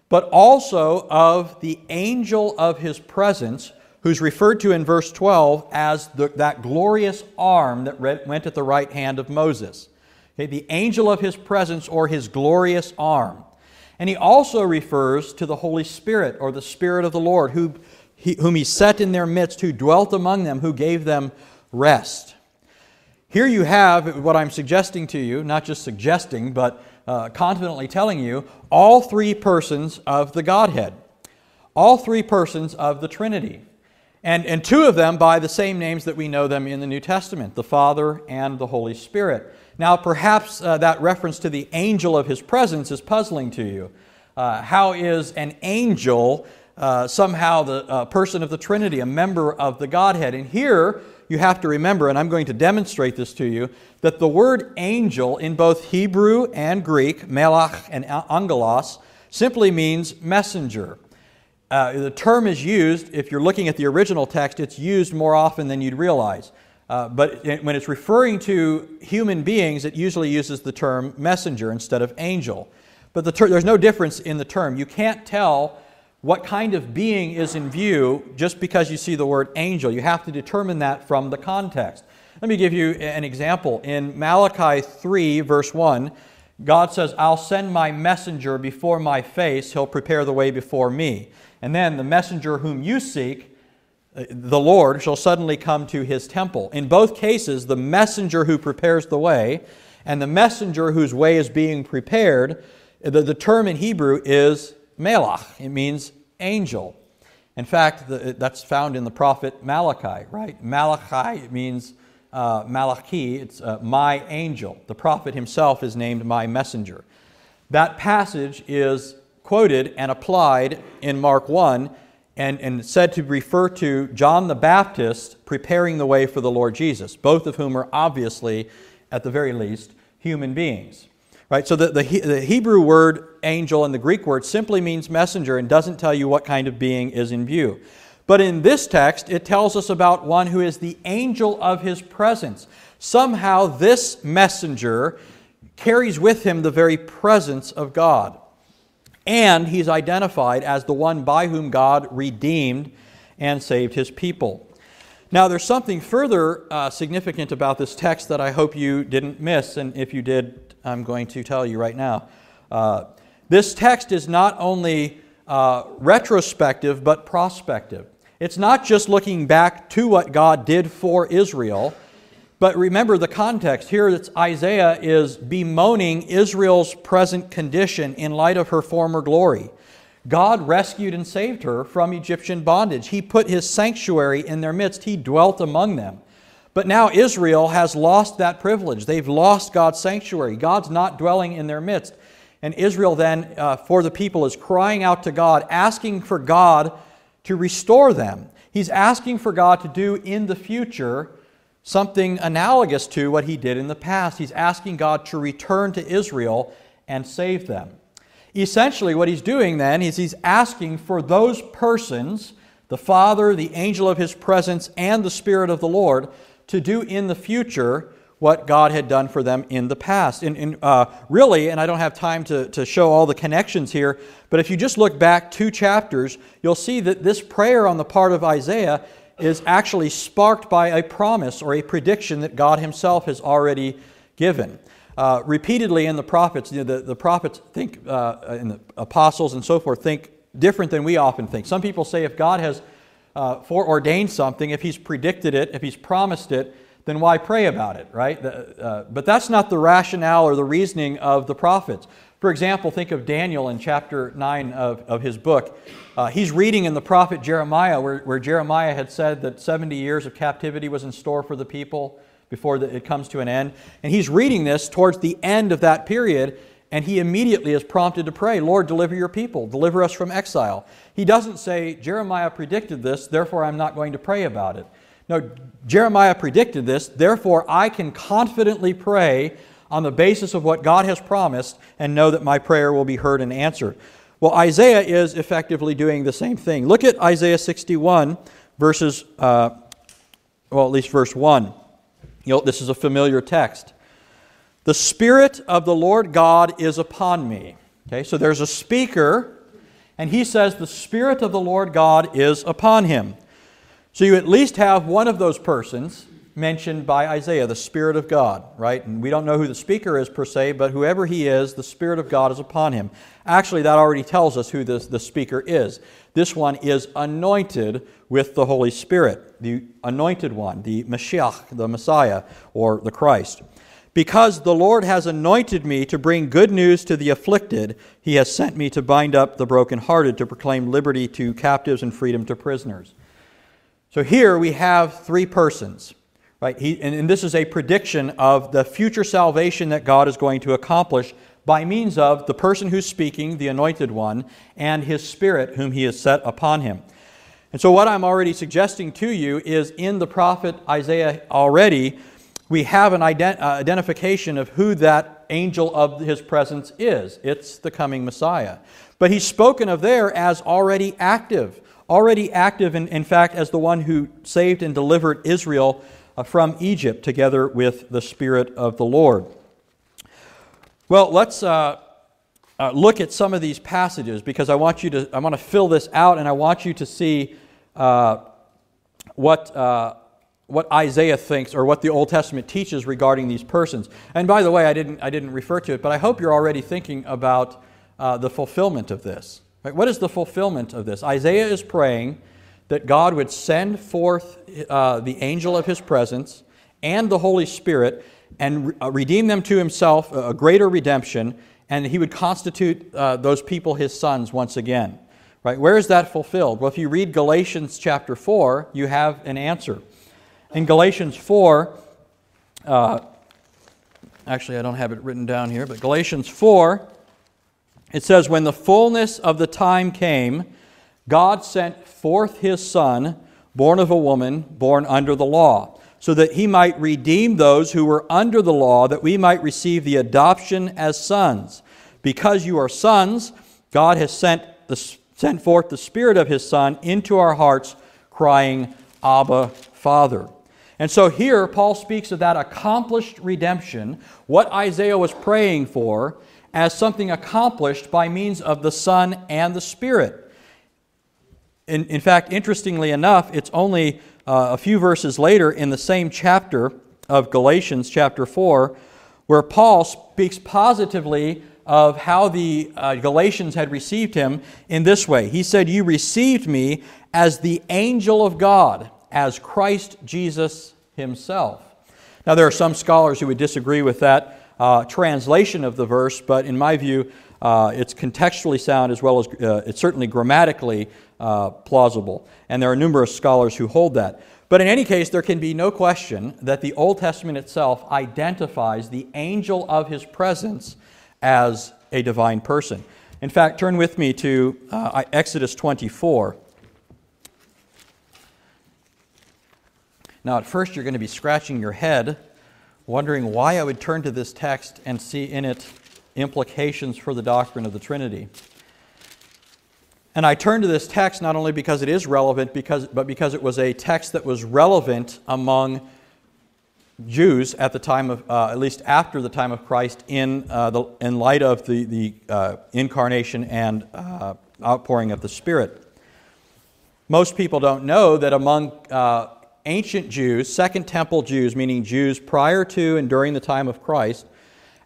but also of the angel of his presence, who's referred to in verse twelve as the, that glorious arm that re- went at the right hand of Moses. Okay, the angel of his presence, or his glorious arm. And he also refers to the Holy Spirit, or the Spirit of the Lord, who, he, whom he set in their midst, who dwelt among them, who gave them rest. Here you have what I'm suggesting to you, not just suggesting, but Uh, confidently telling you, all three persons of the Godhead, all three persons of the Trinity, and, and two of them by the same names that we know them in the New Testament, the Father and the Holy Spirit. Now perhaps uh, that reference to the angel of his presence is puzzling to you. Uh, how is an angel uh, somehow the uh, person of the Trinity, a member of the Godhead? And here you have to remember, and I'm going to demonstrate this to you, that the word angel in both Hebrew and Greek, melach and angelos, simply means messenger. Uh, the term is used, if you're looking at the original text, it's used more often than you'd realize. Uh, but it, when it's referring to human beings, it usually uses the term messenger instead of angel. But the ter- there's no difference in the term. You can't tell what kind of being is in view just because you see the word angel. You have to determine that from the context. Let me give you an example. In Malachi three, verse one, God says, "I'll send my messenger before my face, he'll prepare the way before me. And then the messenger whom you seek, the Lord, shall suddenly come to his temple." In both cases, the messenger who prepares the way and the messenger whose way is being prepared, the, the term in Hebrew is melach, it means angel. In fact, the, that's found in the prophet Malachi, right? Malachi means uh, Malachi, it's uh, my angel. The prophet himself is named my messenger. That passage is quoted and applied in Mark one and, and said to refer to John the Baptist preparing the way for the Lord Jesus, both of whom are obviously, at the very least, human beings. Right, so the, the, the Hebrew word angel and the Greek word simply means messenger and doesn't tell you what kind of being is in view. But in this text, it tells us about one who is the angel of his presence. Somehow this messenger carries with him the very presence of God. And he's identified as the one by whom God redeemed and saved his people. Now, there's something further uh, significant about this text that I hope you didn't miss, and if you did, I'm going to tell you right now. Uh, this text is not only uh, retrospective, but prospective. It's not just looking back to what God did for Israel, but remember the context. Here, it's Isaiah is bemoaning Israel's present condition in light of her former glory. God rescued and saved her from Egyptian bondage. He put his sanctuary in their midst. He dwelt among them. But now Israel has lost that privilege. They've lost God's sanctuary. God's not dwelling in their midst. And Israel then, uh, for the people, is crying out to God, asking for God to restore them. He's asking for God to do in the future something analogous to what he did in the past. He's asking God to return to Israel and save them. Essentially what he's doing then is he's asking for those persons, the Father, the angel of his presence, and the Spirit of the Lord, to do in the future what God had done for them in the past. In, in, uh, really, and I don't have time to, to show all the connections here, but if you just look back two chapters, you'll see that this prayer on the part of Isaiah is actually sparked by a promise or a prediction that God himself has already given. Uh, repeatedly in the prophets, you know, the, the prophets think, uh, and the apostles and so forth think different than we often think. Some people say if God has uh, foreordained something, if he's predicted it, if he's promised it, then why pray about it, right? The, uh, but that's not the rationale or the reasoning of the prophets. For example, think of Daniel in chapter nine of, of his book. Uh, he's reading in the prophet Jeremiah where, where Jeremiah had said that seventy years of captivity was in store for the people before the, it comes to an end. And he's reading this towards the end of that period, and he immediately is prompted to pray, Lord, deliver your people, deliver us from exile. He doesn't say, Jeremiah predicted this, therefore I'm not going to pray about it. No, Jeremiah predicted this, therefore I can confidently pray on the basis of what God has promised and know that my prayer will be heard and answered. Well, Isaiah is effectively doing the same thing. Look at Isaiah sixty-one, verses, uh, well, at least verse one. You know, this is a familiar text. The Spirit of the Lord God is upon me. Okay, so there's a speaker, and he says the Spirit of the Lord God is upon him. So you at least have one of those persons mentioned by Isaiah, the Spirit of God, right? And we don't know who the speaker is per se, but whoever he is, the Spirit of God is upon him. Actually, that already tells us who this, the speaker is. This one is anointed with the Holy Spirit, the anointed one, the Mashiach, the Messiah, or the Christ. Because the Lord has anointed me to bring good news to the afflicted, he has sent me to bind up the brokenhearted, to proclaim liberty to captives and freedom to prisoners. So here we have three persons, right? He, and, and this is a prediction of the future salvation that God is going to accomplish by means of the person who's speaking, the anointed one, and his Spirit whom he has set upon him. And so what I'm already suggesting to you is in the prophet Isaiah already, we have an ident- uh, identification of who that angel of his presence is. It's the coming Messiah. But he's spoken of there as already active. Already active, in, in fact, as the one who saved and delivered Israel from Egypt together with the Spirit of the Lord. Well, let's uh, uh, look at some of these passages because I want you to, I want to fill this out and I want you to see uh, what, uh, what Isaiah thinks or what the Old Testament teaches regarding these persons. And by the way, I didn't, I didn't refer to it, but I hope you're already thinking about uh, the fulfillment of this. Right, what is the fulfillment of this? Isaiah is praying that God would send forth uh, the angel of his presence and the Holy Spirit and re- uh, redeem them to himself, uh, a greater redemption, and he would constitute uh, those people his sons once again. Right? Where is that fulfilled? Well, if you read Galatians chapter four, you have an answer. In Galatians four, uh, actually I don't have it written down here, but Galatians four, it says, when the fullness of the time came, God sent forth his Son, born of a woman, born under the law, so that he might redeem those who were under the law, that we might receive the adoption as sons. Because you are sons, God has sent, the, sent forth the Spirit of his Son into our hearts, crying, Abba, Father. And so here, Paul speaks of that accomplished redemption, what Isaiah was praying for, as something accomplished by means of the Son and the Spirit. In, in fact, interestingly enough, it's only uh, a few verses later in the same chapter of Galatians chapter four where Paul speaks positively of how the uh, Galatians had received him in this way. He said, you received me as the angel of God, as Christ Jesus himself. Now there are some scholars who would disagree with that Uh, translation of the verse, but in my view, uh, it's contextually sound as well as uh, it's certainly grammatically uh, plausible. And there are numerous scholars who hold that. But in any case, there can be no question that the Old Testament itself identifies the angel of his presence as a divine person. In fact, turn with me to uh, Exodus twenty-four. Now, at first, you're going to be scratching your head wondering why I would turn to this text and see in it implications for the doctrine of the Trinity. And I turn to this text not only because it is relevant, because, but because it was a text that was relevant among Jews at the time of, uh, at least after the time of Christ, in, uh, the, in light of the, the uh, incarnation and uh, outpouring of the Spirit. Most people don't know that among uh, ancient Jews, Second Temple Jews, meaning Jews prior to and during the time of Christ,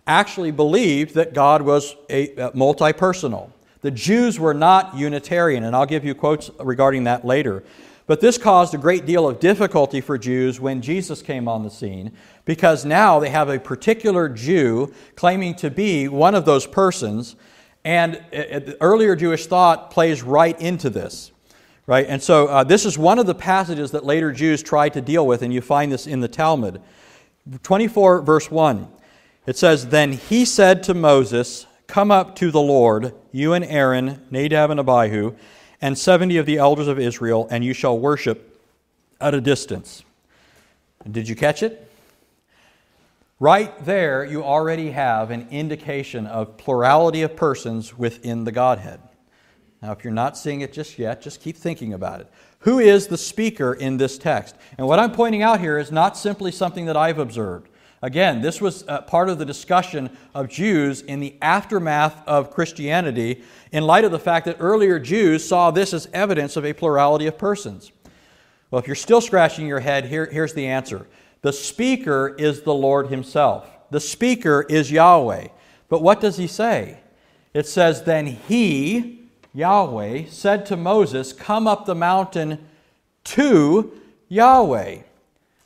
actually believed that God was a, uh, multi-personal. The Jews were not Unitarian, and I'll give you quotes regarding that later. But this caused a great deal of difficulty for Jews when Jesus came on the scene, because now they have a particular Jew claiming to be one of those persons, and earlier Jewish thought plays right into this. Right? And so uh, this is one of the passages that later Jews tried to deal with, and you find this in the Talmud. twenty-four, verse one, it says, "Then he said to Moses, 'Come up to the Lord, you and Aaron, Nadab and Abihu, and seventy of the elders of Israel, and you shall worship at a distance.'" Did you catch it? Right there, you already have an indication of plurality of persons within the Godhead. Now, if you're not seeing it just yet, just keep thinking about it. Who is the speaker in this text? And what I'm pointing out here is not simply something that I've observed. Again, this was uh, part of the discussion of Jews in the aftermath of Christianity, in light of the fact that earlier Jews saw this as evidence of a plurality of persons. Well, if you're still scratching your head, here, here's the answer. The speaker is the Lord Himself. The speaker is Yahweh. But what does He say? It says, "Then He, Yahweh, said to Moses, 'Come up the mountain to Yahweh.'"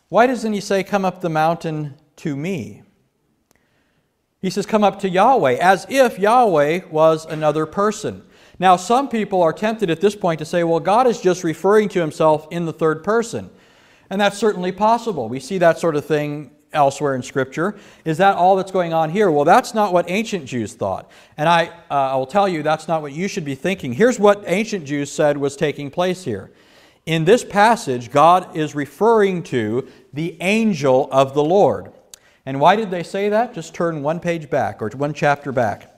Why doesn't He say, "Come up the mountain to me"? He says, "Come up to Yahweh," as if Yahweh was another person. Now, some people are tempted at this point to say, well, God is just referring to Himself in the third person. And that's certainly possible. We see that sort of thing elsewhere in Scripture. Is that all that's going on here? Well, that's not what ancient Jews thought. And I, uh, I will tell you, that's not what you should be thinking. Here's what ancient Jews said was taking place here. In this passage, God is referring to the angel of the Lord. And why did they say that? Just turn one page back, or one chapter back.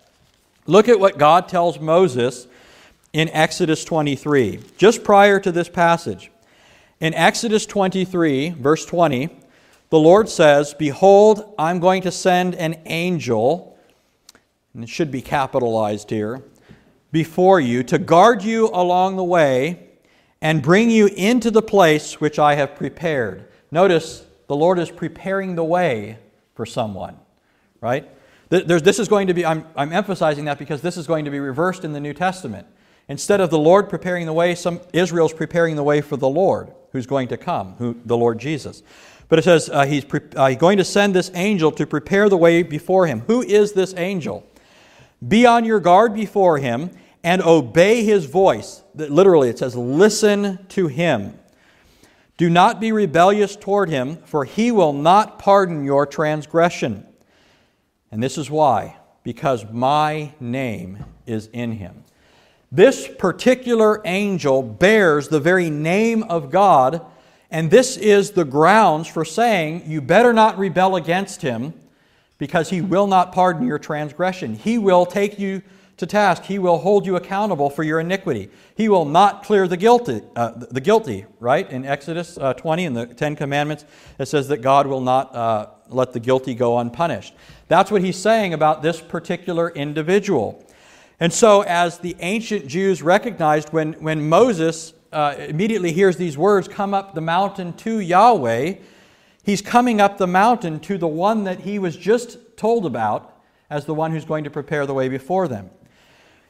Look at what God tells Moses in Exodus twenty-three, just prior to this passage. In Exodus twenty-three, verse twenty, the Lord says, "Behold, I'm going to send an angel," and it should be capitalized here, "before you to guard you along the way and bring you into the place which I have prepared." Notice, the Lord is preparing the way for someone, right? There's, this is going to be, I'm, I'm emphasizing that because this is going to be reversed in the New Testament. Instead of the Lord preparing the way, some, Israel's preparing the way for the Lord who's going to come, who, the Lord Jesus. But it says uh, he's pre, uh, going to send this angel to prepare the way before Him. Who is this angel? "Be on your guard before Him and obey His voice." Literally, it says, listen to Him. "Do not be rebellious toward Him, for He will not pardon your transgression. And this is why, because My name is in Him." This particular angel bears the very name of God, and this is the grounds for saying, you better not rebel against Him, because He will not pardon your transgression. He will take you to task. He will hold you accountable for your iniquity. He will not clear the guilty, uh, the guilty, right? In Exodus twenty, in the Ten Commandments, it says that God will not uh, let the guilty go unpunished. That's what He's saying about this particular individual. And so as the ancient Jews recognized, when, when Moses uh, immediately hears these words, "Come up the mountain to Yahweh," he's coming up the mountain to the one that he was just told about as the one who's going to prepare the way before them.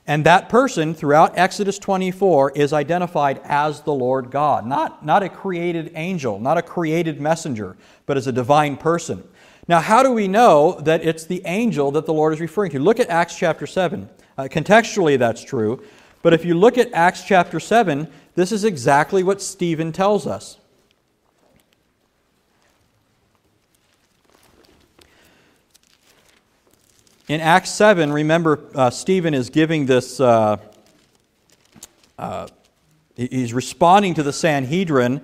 And that person throughout Exodus twenty-four is identified as the Lord God. Not, not a created angel, not a created messenger, but as a divine person. Now, how do we know that it's the angel that the Lord is referring to? Look at Acts chapter seven. Uh, contextually, that's true. But if you look at Acts chapter seven, this is exactly what Stephen tells us. In Acts seven, remember, uh, Stephen is giving this, uh, uh, he's responding to the Sanhedrin,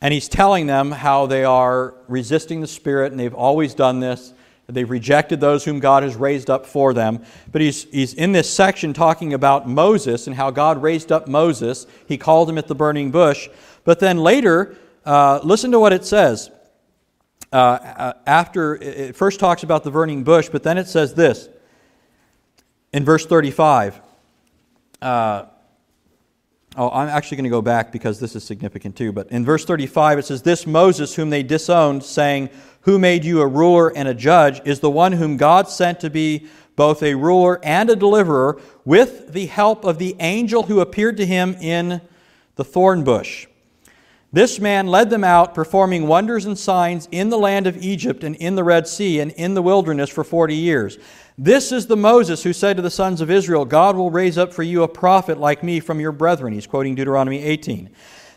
and he's telling them how they are resisting the Spirit, and they've always done this, They've rejected those whom God has raised up for them. But he's, he's in this section talking about Moses and how God raised up Moses. He called him at the burning bush. But then later, uh, listen to what it says. Uh, after it first talks about the burning bush, but then it says this in verse thirty-five. Uh, oh, I'm actually going to go back because this is significant too. But in verse thirty-five, it says, "This Moses whom they disowned, saying, 'Who made you a ruler and a judge?' is the one whom God sent to be both a ruler and a deliverer, with the help of the angel who appeared to him in the thorn bush. This man led them out, performing wonders and signs in the land of Egypt and in the Red Sea and in the wilderness for forty years. This is the Moses who said to the sons of Israel, 'God will raise up for you a prophet like me from your brethren.'" He's quoting Deuteronomy eighteen.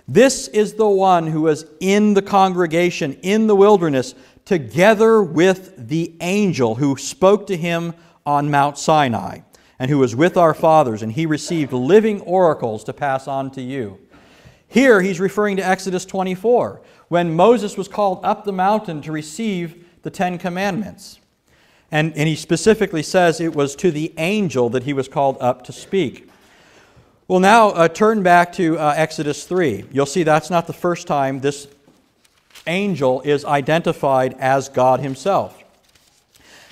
"This is the one who was in the congregation in the wilderness, together with the angel who spoke to him on Mount Sinai, and who was with our fathers, and he received living oracles to pass on to you." Here he's referring to Exodus twenty-four, when Moses was called up the mountain to receive the Ten Commandments. And, and he specifically says it was to the angel that he was called up to speak. Well, now uh, turn back to uh, Exodus three. You'll see that's not the first time this angel is identified as God himself.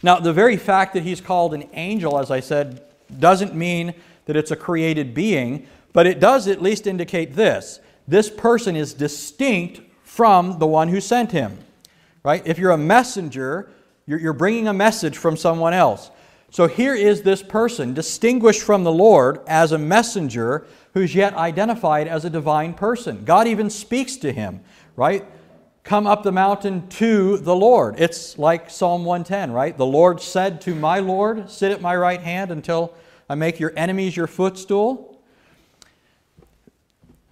Now, the very fact that he's called an angel, as I said, doesn't mean that it's a created being, but it does at least indicate this. This person is distinct from the one who sent him, right? If you're a messenger, you're, you're bringing a message from someone else. So here is this person distinguished from the Lord as a messenger who's yet identified as a divine person. God even speaks to him, right? "Come up the mountain to the Lord." It's like Psalm one ten, right? "The Lord said to my Lord, sit at my right hand until I make your enemies your footstool."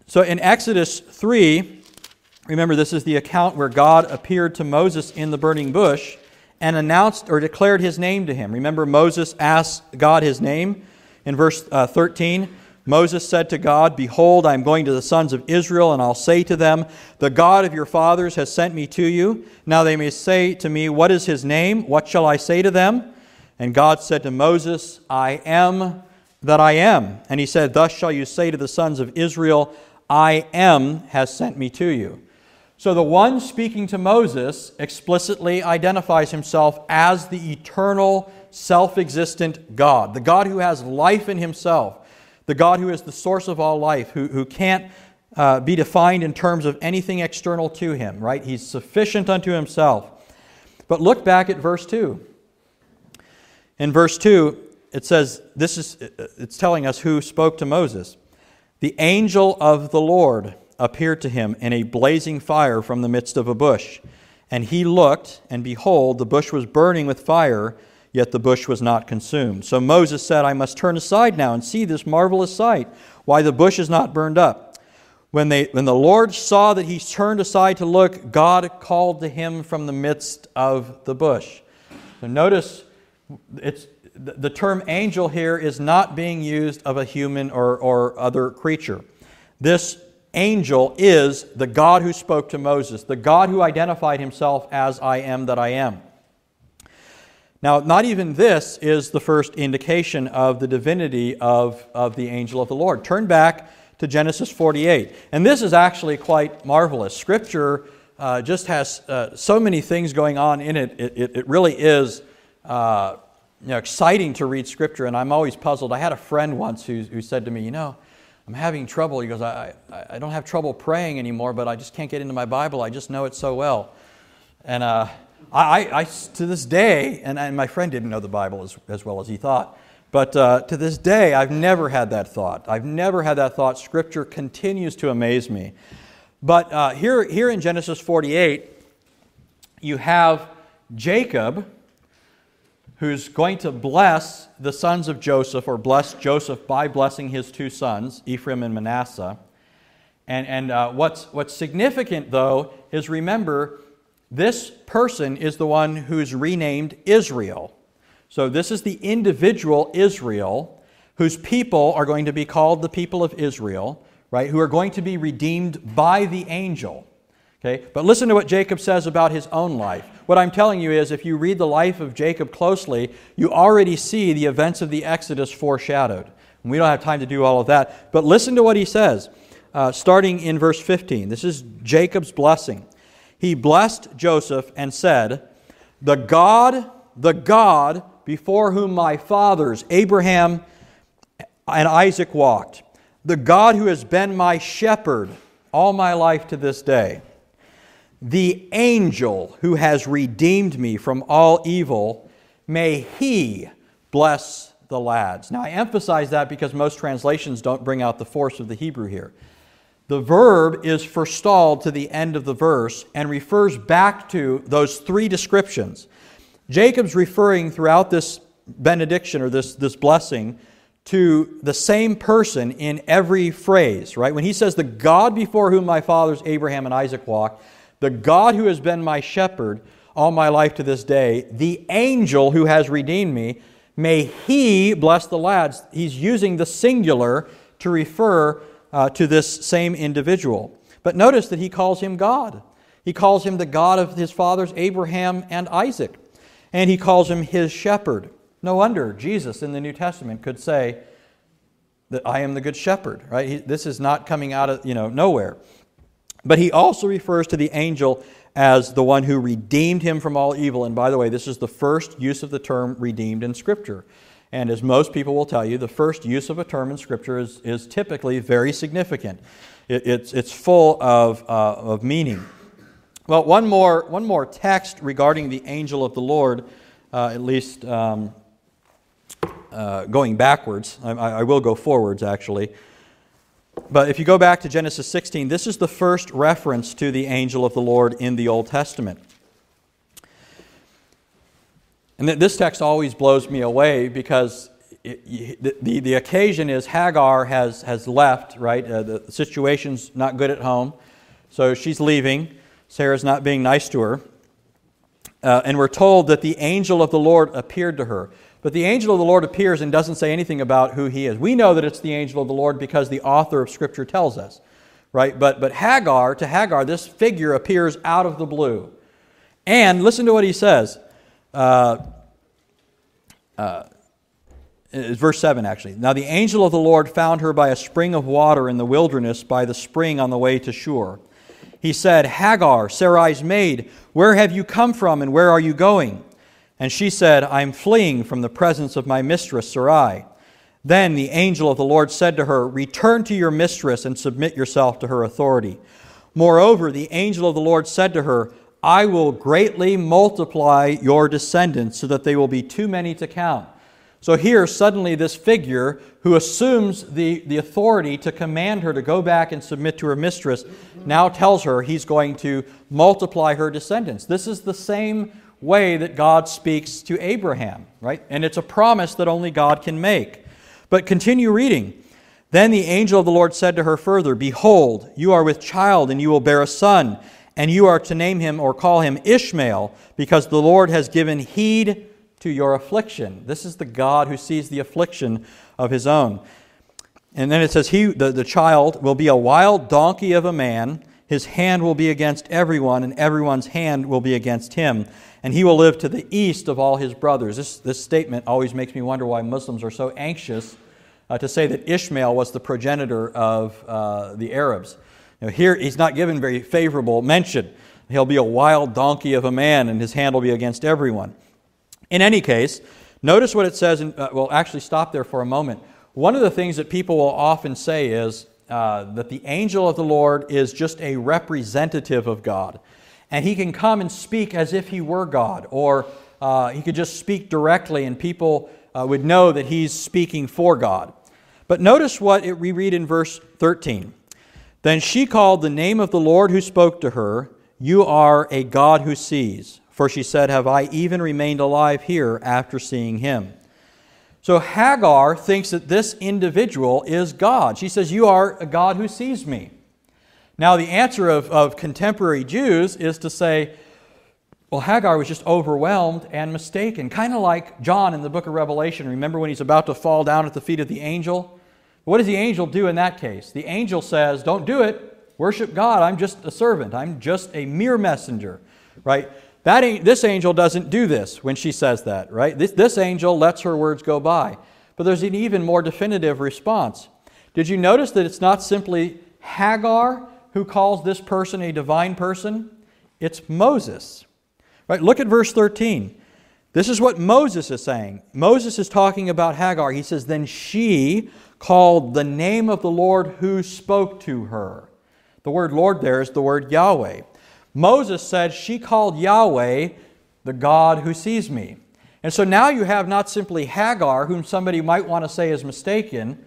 So in Exodus three, remember this is the account where God appeared to Moses in the burning bush and announced or declared his name to him. Remember Moses asked God his name in verse uh, thirteen. "Moses said to God, 'Behold, I am going to the sons of Israel, and I'll say to them, the God of your fathers has sent me to you. Now they may say to me, what is his name? What shall I say to them?' And God said to Moses, 'I am that I am.' And he said, 'Thus shall you say to the sons of Israel, I am has sent me to you.'" So the one speaking to Moses explicitly identifies himself as the eternal, self-existent God, the God who has life in himself, the God who is the source of all life, who, who can't uh, be defined in terms of anything external to him, right? He's sufficient unto himself. But look back at verse two. In verse two, it says, this is, it's telling us who spoke to Moses. "The angel of the Lord appeared to him in a blazing fire from the midst of a bush. And he looked, and behold, the bush was burning with fire, yet the bush was not consumed. So Moses said, 'I must turn aside now and see this marvelous sight, why the bush is not burned up.' When they, when the Lord saw that he turned aside to look, God called to him from the midst of the bush." So notice it's, the term angel here is not being used of a human or, or other creature. This angel is the God who spoke to Moses, the God who identified himself as "I am that I am." Now, not even this is the first indication of the divinity of, of the angel of the Lord. Turn back to Genesis forty-eight. And this is actually quite marvelous. Scripture uh, just has uh, so many things going on in it. It, it, it really is uh, you know, exciting to read Scripture, and I'm always puzzled. I had a friend once who, who said to me, you know, "I'm having trouble." He goes, I, I, I don't have trouble praying anymore, but I just can't get into my Bible. I just know it so well." And... Uh, I, I, to this day, and, and my friend didn't know the Bible as, as well as he thought, but uh, to this day, I've never had that thought. I've never had that thought. Scripture continues to amaze me. But uh, here, here in Genesis forty-eight, you have Jacob, who's going to bless the sons of Joseph, or bless Joseph by blessing his two sons, Ephraim and Manasseh. And, and uh, what's, what's significant, though, is remember, this person is the one who's renamed Israel. So this is the individual Israel whose people are going to be called the people of Israel, right? Who are going to be redeemed by the angel. Okay? But listen to what Jacob says about his own life. What I'm telling you is, if you read the life of Jacob closely, you already see the events of the Exodus foreshadowed. And we don't have time to do all of that, but listen to what he says, uh, starting in verse fifteen. This is Jacob's blessing. He blessed Joseph and said, "The God, the God before whom my fathers Abraham and Isaac walked, the God who has been my shepherd all my life to this day, the angel who has redeemed me from all evil, may he bless the lads." Now I emphasize that because most translations don't bring out the force of the Hebrew here. The verb is forestalled to the end of the verse and refers back to those three descriptions. Jacob's referring throughout this benediction or this, this blessing to the same person in every phrase, right? When he says, "The God before whom my fathers Abraham and Isaac walked, the God who has been my shepherd all my life to this day, the angel who has redeemed me, may he bless the lads." He's using the singular to refer uh, to this same individual. But notice that he calls him God. He calls him the God of his fathers Abraham and Isaac, and he calls him his shepherd. No wonder Jesus in the New Testament could say that I am the good shepherd, right? He, this is not coming out of, you know, nowhere. But he also refers to the angel as the one who redeemed him from all evil. And by the way, this is the first use of the term redeemed in Scripture. And as most people will tell you, the first use of a term in Scripture is, is typically very significant. It, it's, it's full of, uh, of meaning. Well, one more, one more text regarding the angel of the Lord, uh, at least um, uh, going backwards. I, I will go forwards, actually. But if you go back to Genesis sixteen, this is the first reference to the angel of the Lord in the Old Testament. And this text always blows me away because it, the, the, the occasion is Hagar has, has left, right? Uh, the situation's not good at home, so she's leaving. Sarah's not being nice to her. Uh, and we're told that the angel of the Lord appeared to her. But the angel of the Lord appears and doesn't say anything about who he is. We know that it's the angel of the Lord because the author of Scripture tells us, right? But, but Hagar, to Hagar, this figure appears out of the blue. And listen to what he says. Uh, uh, it's verse seven, actually. "Now the angel of the Lord found her by a spring of water in the wilderness, by the spring on the way to Shur. He said, 'Hagar, Sarai's maid, where have you come from and where are you going?' And she said, 'I'm fleeing from the presence of my mistress Sarai.' Then the angel of the Lord said to her, 'Return to your mistress and submit yourself to her authority.' Moreover, the angel of the Lord said to her, 'I will greatly multiply your descendants so that they will be too many to count.'" So here, suddenly, this figure who assumes the, the authority to command her to go back and submit to her mistress now tells her he's going to multiply her descendants. This is the same way that God speaks to Abraham, right? And it's a promise that only God can make. But continue reading. "Then the angel of the Lord said to her further, 'Behold, you are with child, and you will bear a son, and you are to name him or call him Ishmael, because the Lord has given heed to your affliction.'" This is the God who sees the affliction of his own. And then it says, "He, the, the child will be a wild donkey of a man. His hand will be against everyone, and everyone's hand will be against him. And he will live to the east of all his brothers." This, this statement always makes me wonder why Muslims are so anxious uh, to say that Ishmael was the progenitor of uh, the Arabs. Now, here he's not given very favorable mention. He'll be a wild donkey of a man, and his hand will be against everyone. In any case, notice what it says, and uh, we'll actually stop there for a moment. One of the things that people will often say is uh, that the angel of the Lord is just a representative of God. And he can come and speak as if he were God, or uh, he could just speak directly and people uh, would know that he's speaking for God. But notice what it, we read in verse thirteen. "Then she called the name of the Lord who spoke to her, 'You are a God who sees.' For she said, 'Have I even remained alive here after seeing him?'" So Hagar thinks that this individual is God. She says, "You are a God who sees me." Now, the answer of, of contemporary Jews is to say, well, Hagar was just overwhelmed and mistaken, kind of like John in the book of Revelation. Remember when he's about to fall down at the feet of the angel? What does the angel do in that case? The angel says, "Don't do it. Worship God. I'm just a servant. I'm just a mere messenger," right? That this angel doesn't do this when she says that, right? This, this angel lets her words go by. But there's an even more definitive response. Did you notice that it's not simply Hagar who calls this person a divine person? It's Moses. Right? Look at verse thirteen. This is what Moses is saying. Moses is talking about Hagar. He says, "Then she called the name of the Lord who spoke to her." The word Lord there is the word Yahweh. Moses said, she called Yahweh the God who sees me. And so now you have not simply Hagar, whom somebody might want to say is mistaken,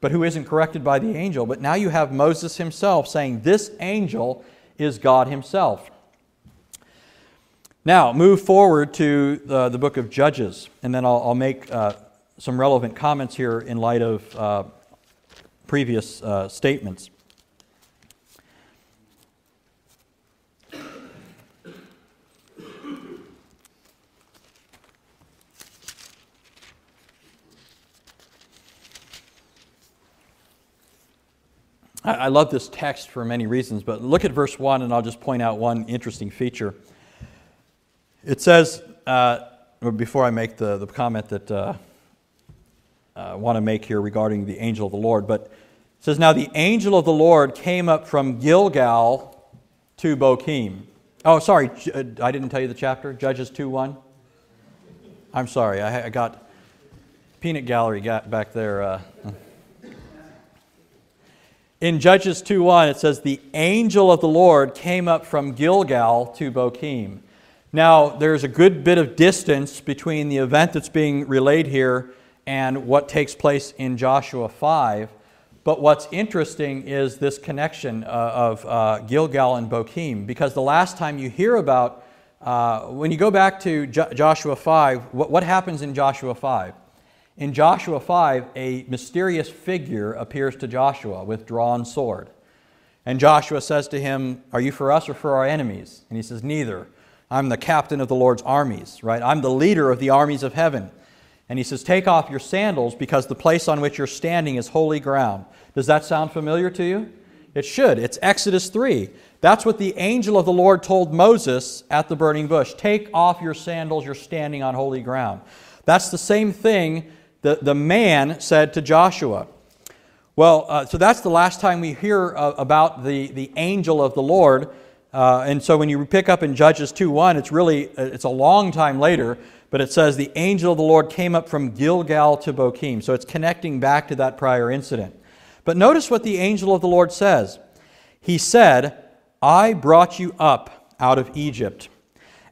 but who isn't corrected by the angel. But now you have Moses himself saying, this angel is God himself. Now, move forward to the, the book of Judges, and then I'll, I'll make uh, some relevant comments here in light of uh, previous uh, statements. I, I love this text for many reasons, but look at verse one, and I'll just point out one interesting feature. It says, uh, before I make the, the comment that uh, I want to make here regarding the angel of the Lord, but it says, now the angel of the Lord came up from Gilgal to Bochim. Oh, sorry, I didn't tell you the chapter, Judges two one. I'm sorry, I, I got peanut gallery got back there. Uh. In Judges two one, it says, the angel of the Lord came up from Gilgal to Bochim. Now, there's a good bit of distance between the event that's being relayed here and what takes place in Joshua five. But what's interesting is this connection uh, of uh, Gilgal and Bochim, because the last time you hear about, uh, when you go back to Jo- Joshua five, what, what happens in Joshua five? In Joshua five, a mysterious figure appears to Joshua with drawn sword. And Joshua says to him, are you for us or for our enemies? And he says, neither. I'm the captain of the Lord's armies, right? I'm the leader of the armies of heaven. And he says, take off your sandals because the place on which you're standing is holy ground. Does that sound familiar to you? It should. It's Exodus three. That's what the angel of the Lord told Moses at the burning bush. Take off your sandals, you're standing on holy ground. That's the same thing the, the man said to Joshua. Well, uh, so that's the last time we hear uh, about the, the angel of the Lord. Uh, and so when you pick up in Judges two one, it's really, it's a long time later, but it says the angel of the Lord came up from Gilgal to Bochim. So it's connecting back to that prior incident. But notice what the angel of the Lord says. He said, I brought you up out of Egypt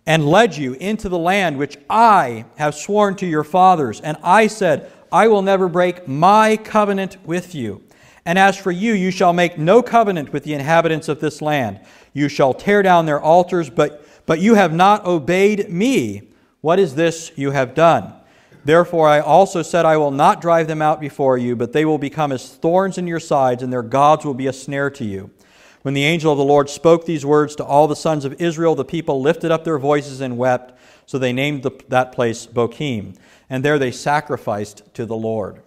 and led you into the land which I have sworn to your fathers. And I said, I will never break my covenant with you. And as for you, you shall make no covenant with the inhabitants of this land. You shall tear down their altars, but, but you have not obeyed me. What is this you have done? Therefore I also said, I will not drive them out before you, but they will become as thorns in your sides, and their gods will be a snare to you. When the angel of the Lord spoke these words to all the sons of Israel, the people lifted up their voices and wept. So they named the, that place Bochim, and there they sacrificed to the Lord.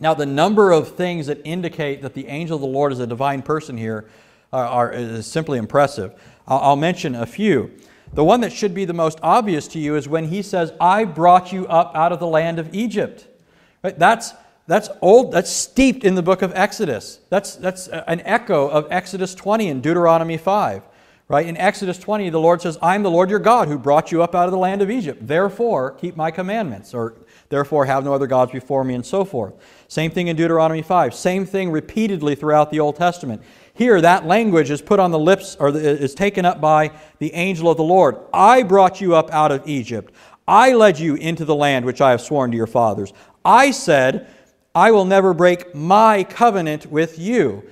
Now, the number of things that indicate that the angel of the Lord is a divine person here are, are is simply impressive. I'll, I'll mention a few. The one that should be the most obvious to you is when he says, I brought you up out of the land of Egypt. Right? That's, that's old, that's steeped in the book of Exodus. That's, that's an echo of Exodus twenty and Deuteronomy five. Right? In Exodus twenty, the Lord says, I am the Lord your God who brought you up out of the land of Egypt. Therefore, keep my commandments, or therefore have no other gods before me, and so forth. Same thing in Deuteronomy five. Same thing repeatedly throughout the Old Testament. Here, that language is put on the lips, or is taken up by the angel of the Lord. I brought you up out of Egypt. I led you into the land which I have sworn to your fathers. I said, I will never break my covenant with you.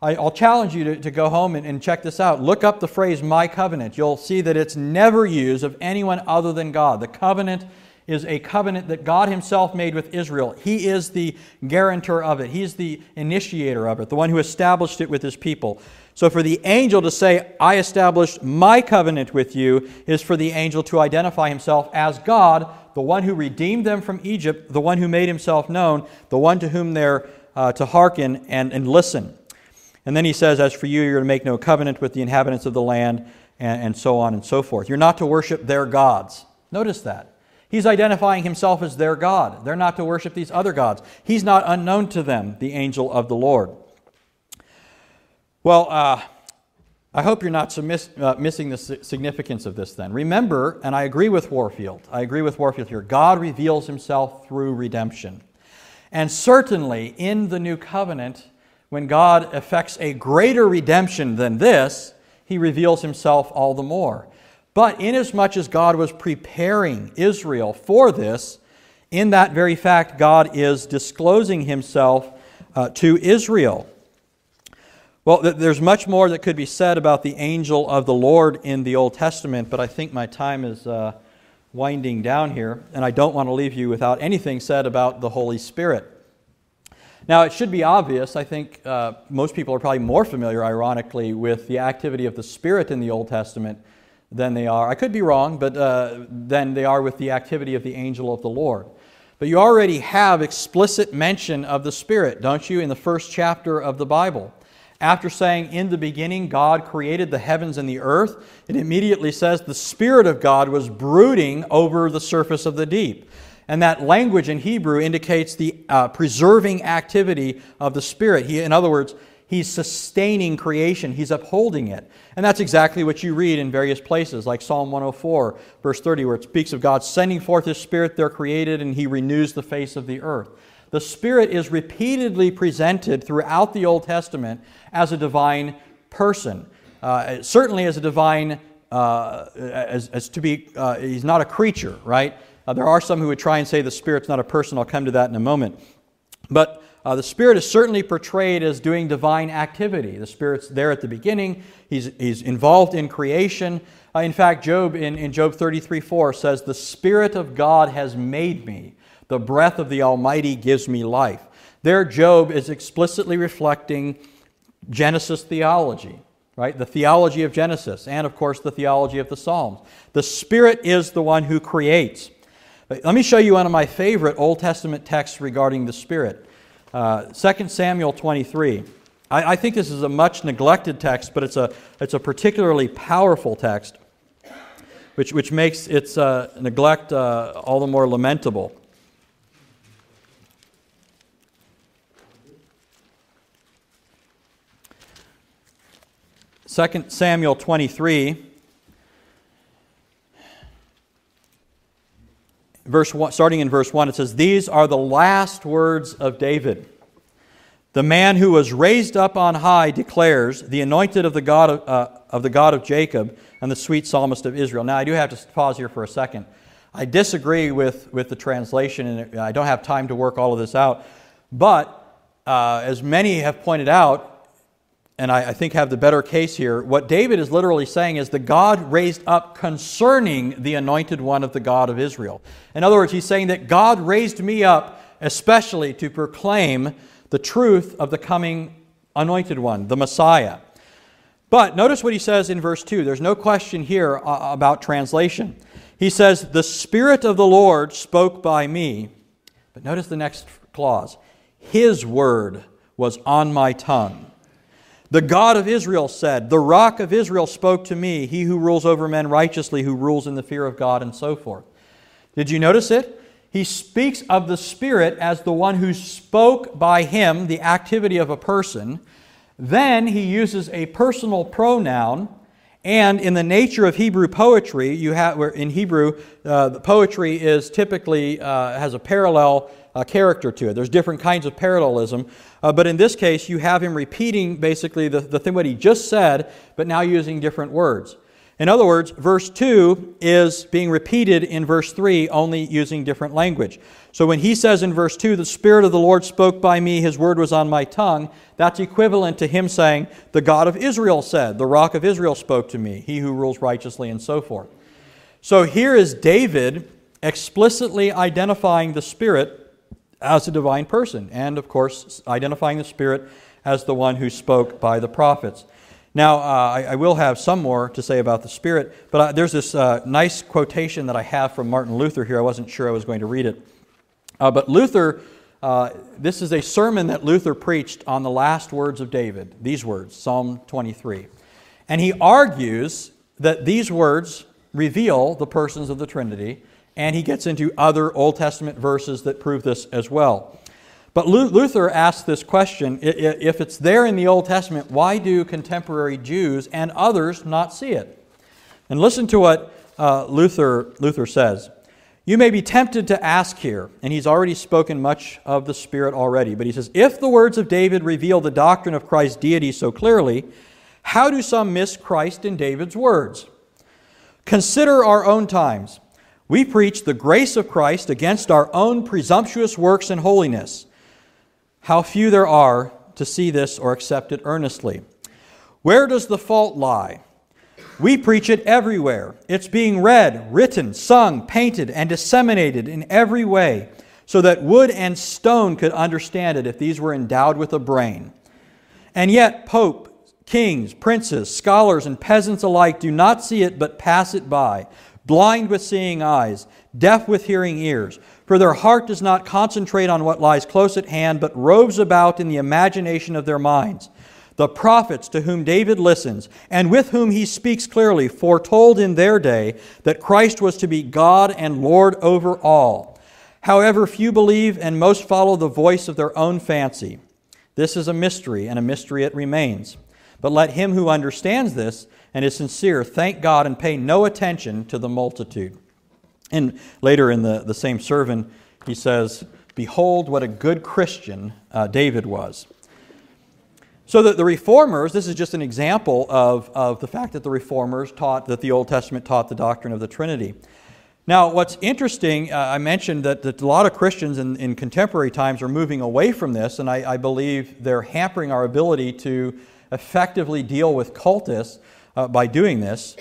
I'll challenge you to, to go home and, and check this out. Look up the phrase, my covenant. You'll see that it's never used of anyone other than God. The covenant is a covenant that God himself made with Israel. He is the guarantor of it. He's the initiator of it, the one who established it with his people. So for the angel to say, I established my covenant with you, is for the angel to identify himself as God, the one who redeemed them from Egypt, the one who made himself known, the one to whom they're uh, to hearken and, and listen. And then he says, as for you, you're to make no covenant with the inhabitants of the land, and, and so on and so forth. You're not to worship their gods. Notice that. He's identifying himself as their God. They're not to worship these other gods. He's not unknown to them, the angel of the Lord. Well, uh, I hope you're not miss, uh, missing the significance of this then. Remember, and I agree with Warfield, I agree with Warfield here, God reveals himself through redemption. And certainly in the new covenant, when God effects a greater redemption than this, he reveals himself all the more. But inasmuch as God was preparing Israel for this, in that very fact, God is disclosing himself uh, to Israel. Well, there's much more that could be said about the angel of the Lord in the Old Testament, but I think my time is uh, winding down here, and I don't want to leave you without anything said about the Holy Spirit. Now, it should be obvious, I think uh, most people are probably more familiar, ironically, with the activity of the Spirit in the Old Testament than they are, I could be wrong, but uh, than they are with the activity of the angel of the Lord. But you already have explicit mention of the Spirit, don't you, in the first chapter of the Bible. After saying, in the beginning, God created the heavens and the earth, it immediately says the Spirit of God was brooding over the surface of the deep. And that language in Hebrew indicates the uh, preserving activity of the Spirit. He, in other words, He's sustaining creation. He's upholding it. And that's exactly what you read in various places, like Psalm one oh four, verse thirty, where it speaks of God sending forth His Spirit, they're created, and He renews the face of the earth. The Spirit is repeatedly presented throughout the Old Testament as a divine person. Uh, certainly as a divine, uh, as, as to be, uh, He's not a creature, right? Uh, there are some who would try and say the Spirit's not a person. I'll come to that in a moment. But uh, the Spirit is certainly portrayed as doing divine activity. The Spirit's there at the beginning. He's, he's involved in creation. Uh, in fact, Job in, in Job thirty-three four says, "The Spirit of God has made me. The breath of the Almighty gives me life." There, Job is explicitly reflecting Genesis theology, right? The theology of Genesis and, of course, the theology of the Psalms. The Spirit is the one who creates. Let me show you one of my favorite Old Testament texts regarding the Spirit. Uh, Second Samuel twenty-three. I, I think this is a much neglected text, but it's a, it's a particularly powerful text, which, which makes its uh, neglect uh, all the more lamentable. Second Samuel twenty-three. Verse one, starting in verse one, it says, "These are the last words of David. The man who was raised up on high declares, the anointed of the God of, uh, of the God of Jacob and the sweet psalmist of Israel." Now, I do have to pause here for a second. I disagree with, with the translation, and I don't have time to work all of this out. But uh, as many have pointed out, and I, I think have the better case here, what David is literally saying is the God raised up concerning the anointed one of the God of Israel. In other words, he's saying that God raised me up especially to proclaim the truth of the coming anointed one, the Messiah. But notice what he says in verse two. There's no question here about translation. He says, "The Spirit of the Lord spoke by me." But notice the next clause. "His word was on my tongue. The God of Israel said, the rock of Israel spoke to me, he who rules over men righteously, who rules in the fear of God," and so forth. Did you notice it? He speaks of the Spirit as the one who spoke by him, the activity of a person. Then he uses a personal pronoun, and in the nature of Hebrew poetry, you have, where in Hebrew, uh, the poetry is typically uh, has a parallel Uh, character to it. There's different kinds of parallelism, uh, but in this case you have him repeating basically the, the thing what he just said, but now using different words. In other words, verse two is being repeated in verse three, only using different language. So when he says in verse two, "The Spirit of the Lord spoke by me, His word was on my tongue," that's equivalent to him saying, "The God of Israel said, the rock of Israel spoke to me, he who rules righteously," and so forth. So here is David explicitly identifying the Spirit as a divine person, and of course identifying the Spirit as the one who spoke by the prophets. Now, uh, I, I will have some more to say about the Spirit, but I, there's this uh, nice quotation that I have from Martin Luther here. I wasn't sure I was going to read it. Uh, but Luther, uh, this is a sermon that Luther preached on the last words of David, these words, Psalm twenty-three. And he argues that these words reveal the persons of the Trinity, and he gets into other Old Testament verses that prove this as well. But Luther asked this question, if it's there in the Old Testament, why do contemporary Jews and others not see it? And listen to what uh, Luther, Luther says. You may be tempted to ask here, and he's already spoken much of the Spirit already, but he says, if the words of David reveal the doctrine of Christ's deity so clearly, how do some miss Christ in David's words? Consider our own times. We preach the grace of Christ against our own presumptuous works and holiness. How few there are to see this or accept it earnestly. Where does the fault lie? We preach it everywhere. It's being read, written, sung, painted, and disseminated in every way, so that wood and stone could understand it if these were endowed with a brain. And yet Pope, kings, princes, scholars, and peasants alike do not see it but pass it by, blind with seeing eyes, deaf with hearing ears, for their heart does not concentrate on what lies close at hand, but roves about in the imagination of their minds. The prophets to whom David listens, and with whom he speaks clearly, foretold in their day that Christ was to be God and Lord over all. However, few believe, and most follow the voice of their own fancy. This is a mystery, and a mystery it remains. But let him who understands this and is sincere thank God and pay no attention to the multitude. And later in the, the same sermon, he says, behold what a good Christian uh, David was. So that the Reformers, this is just an example of, of the fact that the Reformers taught that the Old Testament taught the doctrine of the Trinity. Now, what's interesting, uh, I mentioned that, that a lot of Christians in, in contemporary times are moving away from this, and I, I believe they're hampering our ability to effectively deal with cultists uh, by doing this.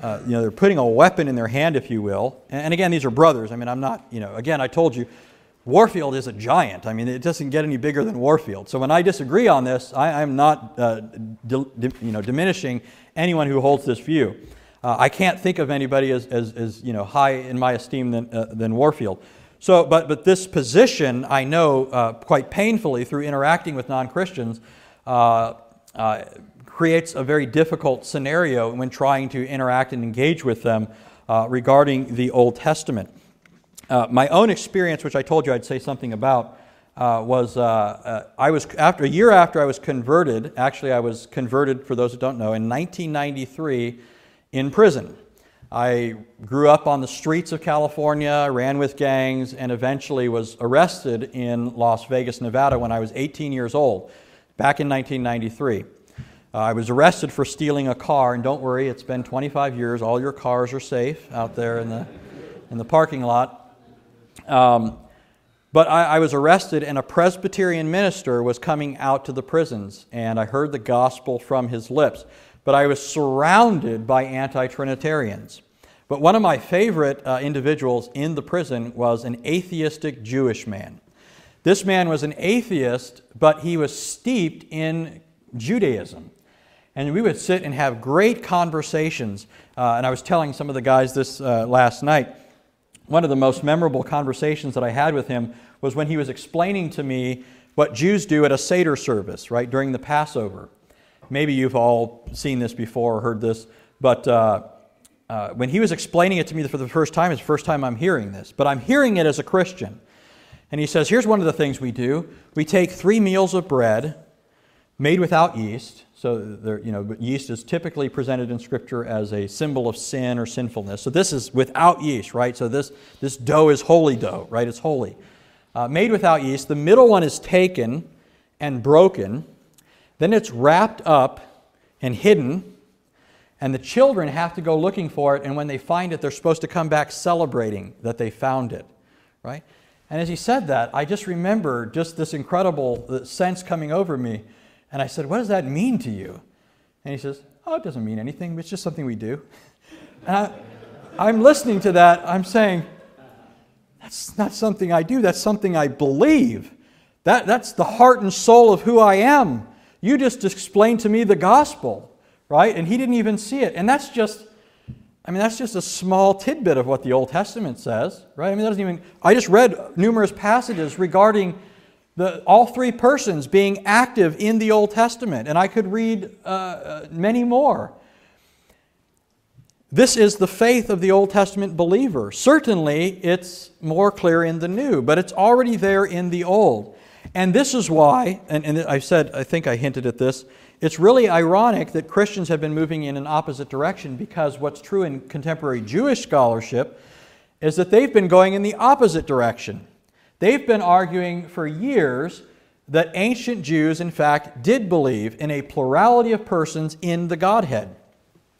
Uh, you know, they're putting a weapon in their hand, if you will. And, and again, these are brothers. I mean, I'm not, you know, again, I told you, Warfield is a giant. I mean, it doesn't get any bigger than Warfield. So when I disagree on this, I, I'm not, uh, di, di, you know, diminishing anyone who holds this view. Uh, I can't think of anybody as, as, as, you know, high in my esteem than, uh, than Warfield. So, but, but this position, I know uh, quite painfully through interacting with non-Christians, uh, Uh, creates a very difficult scenario when trying to interact and engage with them uh, regarding the Old Testament. Uh, my own experience, which I told you I'd say something about, uh, was uh, uh, I was after a year after I was converted. Actually, I was converted, for those who don't know, in nineteen ninety-three in prison. I grew up on the streets of California, ran with gangs, and eventually was arrested in Las Vegas, Nevada when I was eighteen years old. Back in nineteen ninety-three. Uh, I was arrested for stealing a car, and don't worry, it's been twenty-five years. All your cars are safe out there in the, in the parking lot. Um, but I, I was arrested, and a Presbyterian minister was coming out to the prisons, and I heard the gospel from his lips. But I was surrounded by anti-Trinitarians. But one of my favorite uh, individuals in the prison was an atheistic Jewish man. This man was an atheist, but he was steeped in Judaism. And we would sit and have great conversations. Uh, and I was telling some of the guys this uh, last night. One of the most memorable conversations that I had with him was when he was explaining to me what Jews do at a Seder service, right, during the Passover. Maybe you've all seen this before or heard this, but uh, uh, when he was explaining it to me for the first time, it's the first time I'm hearing this. But I'm hearing it as a Christian. And he says, here's one of the things we do. We take three meals of bread made without yeast. So, there, you know, yeast is typically presented in Scripture as a symbol of sin or sinfulness. So this is without yeast, right? So this, this dough is holy dough, right? It's holy. Uh, made without yeast. The middle one is taken and broken. Then it's wrapped up and hidden. And the children have to go looking for it. And when they find it, they're supposed to come back celebrating that they found it, right? And as he said that, I just remember just this incredible sense coming over me. And I said, what does that mean to you? And he says, oh, it doesn't mean anything. It's just something we do. And I, I'm listening to that. I'm saying, that's not something I do. That's something I believe. That, that's the heart and soul of who I am. You just explained to me the gospel, right? And he didn't even see it. And that's just... I mean, that's just a small tidbit of what the Old Testament says, right? I mean, that doesn't even... I just read numerous passages regarding the all three persons being active in the Old Testament, and I could read uh, many more. This is the faith of the Old Testament believer. Certainly, it's more clear in the New, but it's already there in the Old. And this is why, and, and I said, I think I hinted at this, it's really ironic that Christians have been moving in an opposite direction, because what's true in contemporary Jewish scholarship is that they've been going in the opposite direction. They've been arguing for years that ancient Jews, in fact, did believe in a plurality of persons in the Godhead.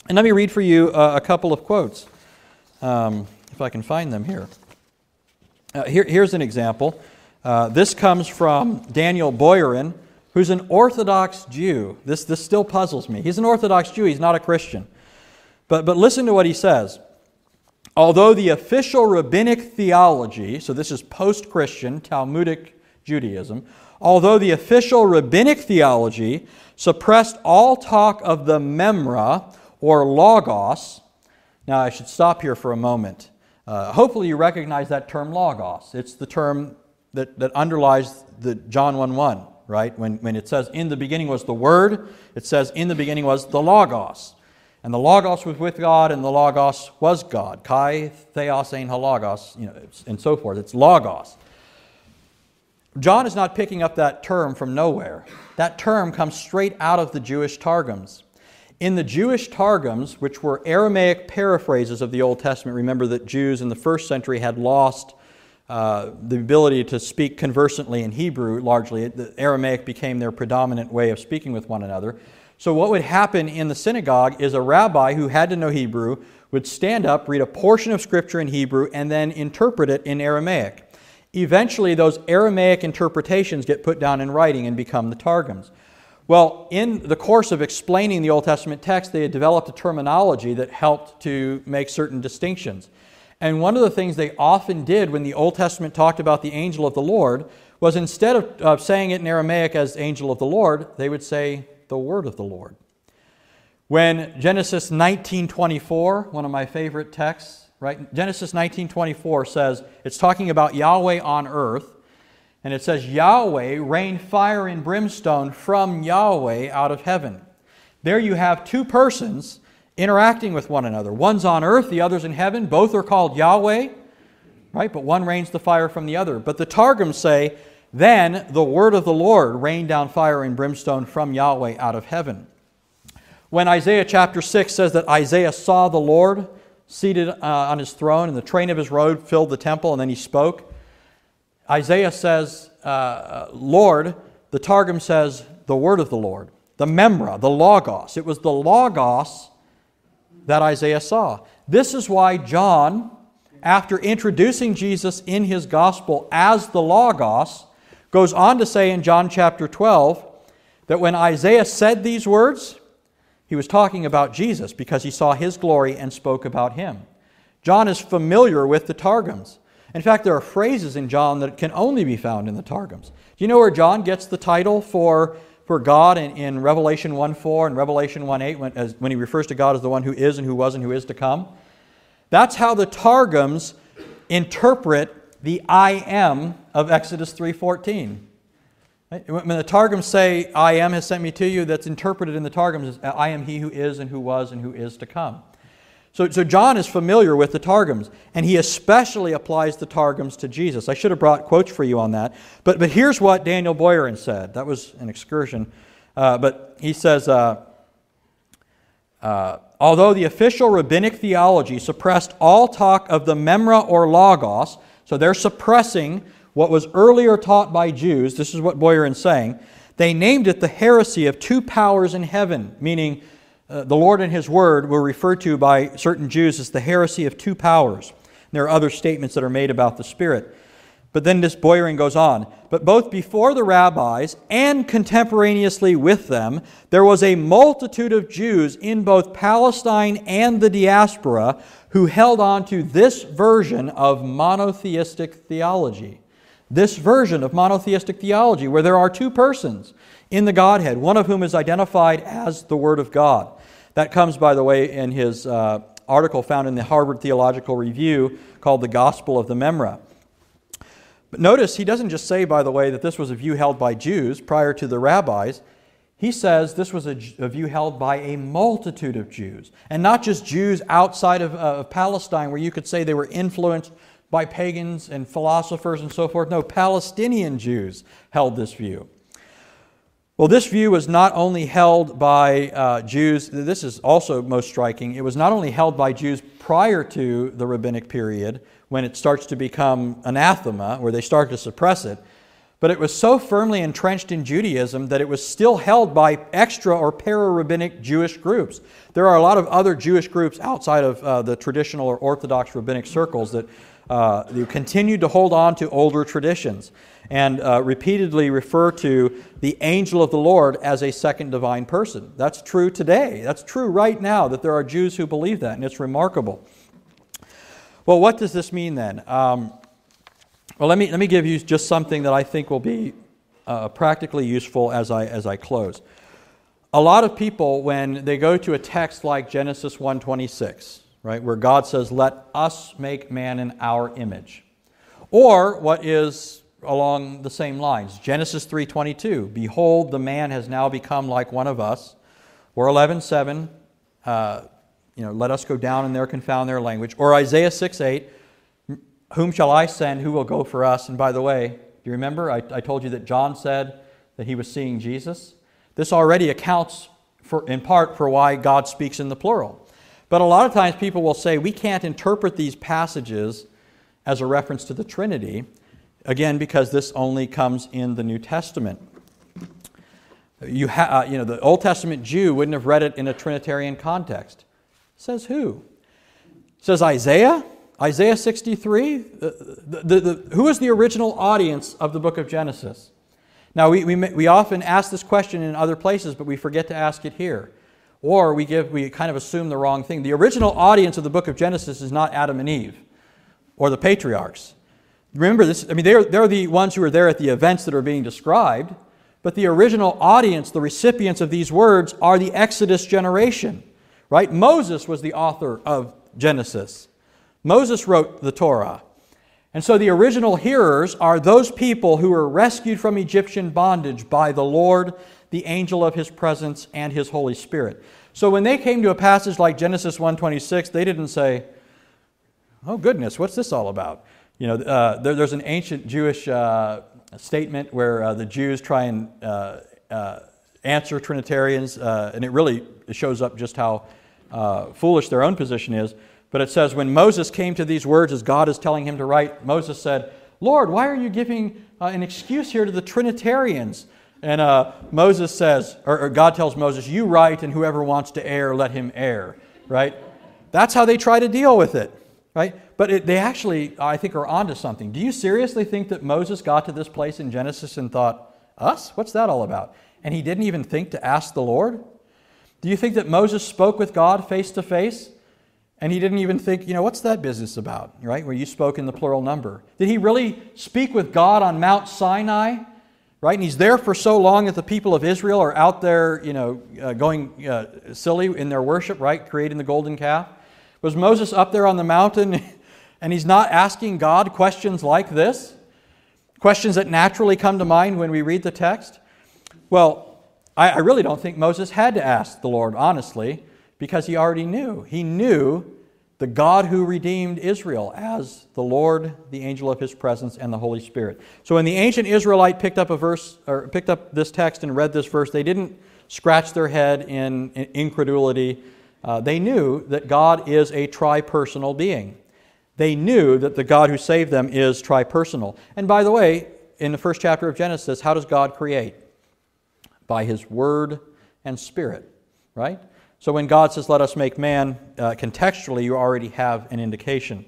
And let me read for you uh, a couple of quotes, um, if I can find them here. Uh, here here's an example. Uh, this comes from Daniel Boyarin, who's an Orthodox Jew. This, this still puzzles me. He's an Orthodox Jew. He's not a Christian. But, but listen to what he says. Although the official rabbinic theology, so this is post-Christian Talmudic Judaism, although the official rabbinic theology suppressed all talk of the memra or logos. Now I should stop here for a moment. Uh, hopefully you recognize that term logos. It's the term that, that underlies the John one one, right? When, when it says in the beginning was the Word, it says in the beginning was the logos. And the Logos was with God, and the Logos was God. Kai, theos, ein halogos, you know, and so forth. It's Logos. John is not picking up that term from nowhere. That term comes straight out of the Jewish Targums. In the Jewish Targums, which were Aramaic paraphrases of the Old Testament, remember that Jews in the first century had lost uh, the ability to speak conversantly in Hebrew, largely. The Aramaic became their predominant way of speaking with one another. So what would happen in the synagogue is a rabbi who had to know Hebrew would stand up, read a portion of Scripture in Hebrew, and then interpret it in Aramaic. Eventually, those Aramaic interpretations get put down in writing and become the Targums. Well, in the course of explaining the Old Testament text, they had developed a terminology that helped to make certain distinctions. And one of the things they often did when the Old Testament talked about the angel of the Lord was, instead of uh, saying it in Aramaic as angel of the Lord, they would say the word of the Lord. When Genesis nineteen twenty-four, one of my favorite texts, right? Genesis nineteen twenty-four says, it's talking about Yahweh on earth, and it says, Yahweh rained fire and brimstone from Yahweh out of heaven. There you have two persons interacting with one another. One's on earth, the other's in heaven. Both are called Yahweh, right? But one rains the fire from the other. But the Targums say, then the word of the Lord rained down fire and brimstone from Yahweh out of heaven. When Isaiah chapter six says that Isaiah saw the Lord seated uh, on his throne, and the train of his robe filled the temple, and then he spoke, Isaiah says, uh, Lord. The Targum says, the word of the Lord. The memra, the logos. It was the logos that Isaiah saw. This is why John, after introducing Jesus in his gospel as the logos, goes on to say in John chapter twelve that when Isaiah said these words, he was talking about Jesus, because he saw his glory and spoke about him. John is familiar with the Targums. In fact, there are phrases in John that can only be found in the Targums. Do you know where John gets the title for, for God in, in Revelation one four and Revelation one eight, when, as, when he refers to God as the one who is and who was and who is to come? That's how the Targums interpret the I am of Exodus three fourteen. When the Targums say, I am has sent me to you, that's interpreted in the Targums as, I am he who is and who was and who is to come. So, so John is familiar with the Targums, and he especially applies the Targums to Jesus. I should have brought quotes for you on that. But, but here's what Daniel Boyarin said. That was an excursion. Uh, but he says, uh, uh, although the official rabbinic theology suppressed all talk of the memra or logos, so they're suppressing what was earlier taught by Jews. This is what Boyarin's saying. They named it the heresy of two powers in heaven, meaning uh, the Lord and His Word were referred to by certain Jews as the heresy of two powers. And there are other statements that are made about the Spirit. But then this Boyarin goes on. But both before the rabbis and contemporaneously with them, there was a multitude of Jews in both Palestine and the diaspora who held on to this version of monotheistic theology. This version of monotheistic theology, where there are two persons in the Godhead, one of whom is identified as the Word of God. That comes, by the way, in his uh, article found in the Harvard Theological Review called The Gospel of the Memra. But notice, he doesn't just say, by the way, that this was a view held by Jews prior to the rabbis. He says this was a, a view held by a multitude of Jews, and not just Jews outside of, uh, of Palestine, where you could say they were influenced by pagans and philosophers and so forth. No, Palestinian Jews held this view. Well, this view was not only held by uh, Jews, this is also most striking, it was not only held by Jews prior to the rabbinic period, when it starts to become anathema, where they start to suppress it, but it was so firmly entrenched in Judaism that it was still held by extra or para-rabbinic Jewish groups. There are a lot of other Jewish groups outside of uh, the traditional or Orthodox rabbinic circles that uh, continued to hold on to older traditions and uh, repeatedly refer to the angel of the Lord as a second divine person. That's true today. That's true right now, that there are Jews who believe that, and it's remarkable. Well, what does this mean then? Um, Well, let me, let me give you just something that I think will be uh, practically useful as I, as I close. A lot of people, when they go to a text like Genesis one twenty-six, right, where God says, let us make man in our image, or what is along the same lines, Genesis three twenty-two, behold, the man has now become like one of us, or eleven seven, uh, you know, let us go down and there confound their language, or Isaiah six eight, whom shall I send? Who will go for us? And by the way, do you remember I, I told you that John said that he was seeing Jesus? This already accounts for, in part for why God speaks in the plural. But a lot of times people will say we can't interpret these passages as a reference to the Trinity, again, because this only comes in the New Testament. You, ha uh, you know, the Old Testament Jew wouldn't have read it in a Trinitarian context. Says who? Says Isaiah? Isaiah sixty-three, the, the, the, who is the original audience of the book of Genesis? Now, we, we, we often ask this question in other places, but we forget to ask it here. Or we, give, we kind of assume the wrong thing. The original audience of the book of Genesis is not Adam and Eve or the patriarchs. Remember this, I mean, they're, they're the ones who are there at the events that are being described, but the original audience, the recipients of these words, are the Exodus generation, right? Moses was the author of Genesis. Moses wrote the Torah. And so the original hearers are those people who were rescued from Egyptian bondage by the Lord, the angel of His presence, and His Holy Spirit. So when they came to a passage like Genesis one twenty-six, they didn't say, oh goodness, what's this all about? You know, uh, there, there's an ancient Jewish uh, statement where uh, the Jews try and uh, uh, answer Trinitarians, uh, and it really shows up just how uh, foolish their own position is. But it says, when Moses came to these words as God is telling him to write, Moses said, Lord, why are you giving uh, an excuse here to the Trinitarians? And uh, Moses says, or, or God tells Moses, you write, and whoever wants to err, let him err, right? That's how they try to deal with it, right? But it, they actually, I think, are onto something. Do you seriously think that Moses got to this place in Genesis and thought, us? What's that all about? And he didn't even think to ask the Lord? Do you think that Moses spoke with God face to face? And he didn't even think, you know, what's that business about, right? Where you spoke in the plural number. Did he really speak with God on Mount Sinai, right? And he's there for so long that the people of Israel are out there, you know, uh, going uh, silly in their worship, right? Creating the golden calf. Was Moses up there on the mountain and he's not asking God questions like this? Questions that naturally come to mind when we read the text? Well, I, I really don't think Moses had to ask the Lord, honestly. Because he already knew. He knew the God who redeemed Israel as the Lord, the angel of His presence, and the Holy Spirit. So when the ancient Israelite picked up a verse, or picked up this text and read this verse, they didn't scratch their head in incredulity. Uh, they knew that God is a tri-personal being. They knew that the God who saved them is tri-personal. And by the way, in the first chapter of Genesis, how does God create? By His Word and Spirit, right? So when God says, let us make man, uh, contextually, you already have an indication.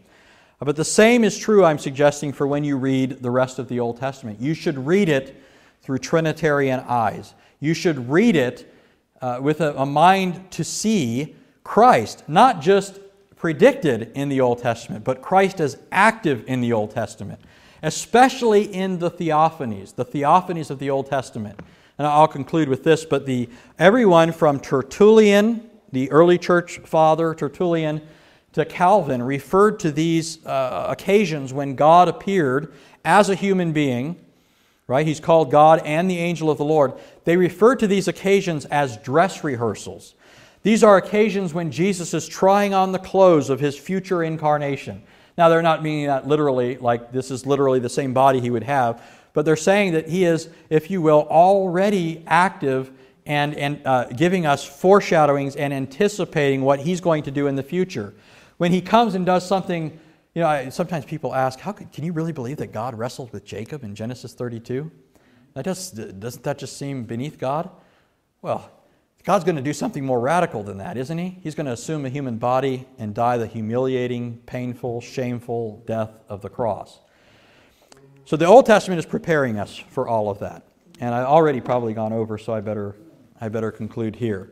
But the same is true, I'm suggesting, for when you read the rest of the Old Testament. You should read it through Trinitarian eyes. You should read it uh, with a, a mind to see Christ, not just predicted in the Old Testament, but Christ as active in the Old Testament, especially in the theophanies, the theophanies of the Old Testament. And I'll conclude with this, but the, everyone from Tertullian, the early church father Tertullian, to Calvin referred to these uh, occasions when God appeared as a human being, right? He's called God and the angel of the Lord. They refer to these occasions as dress rehearsals. These are occasions when Jesus is trying on the clothes of his future incarnation. Now, they're not meaning that literally, like this is literally the same body he would have, but they're saying that he is, if you will, already active and, and uh, giving us foreshadowings and anticipating what he's going to do in the future. When he comes and does something, you know, I, sometimes people ask, "How could, can you really believe that God wrestled with Jacob in Genesis thirty-two? That just, doesn't that just seem beneath God?" Well, God's going to do something more radical than that, isn't he? He's going to assume a human body and die the humiliating, painful, shameful death of the cross. So the Old Testament is preparing us for all of that. And I've already probably gone over, so I better, I better conclude here.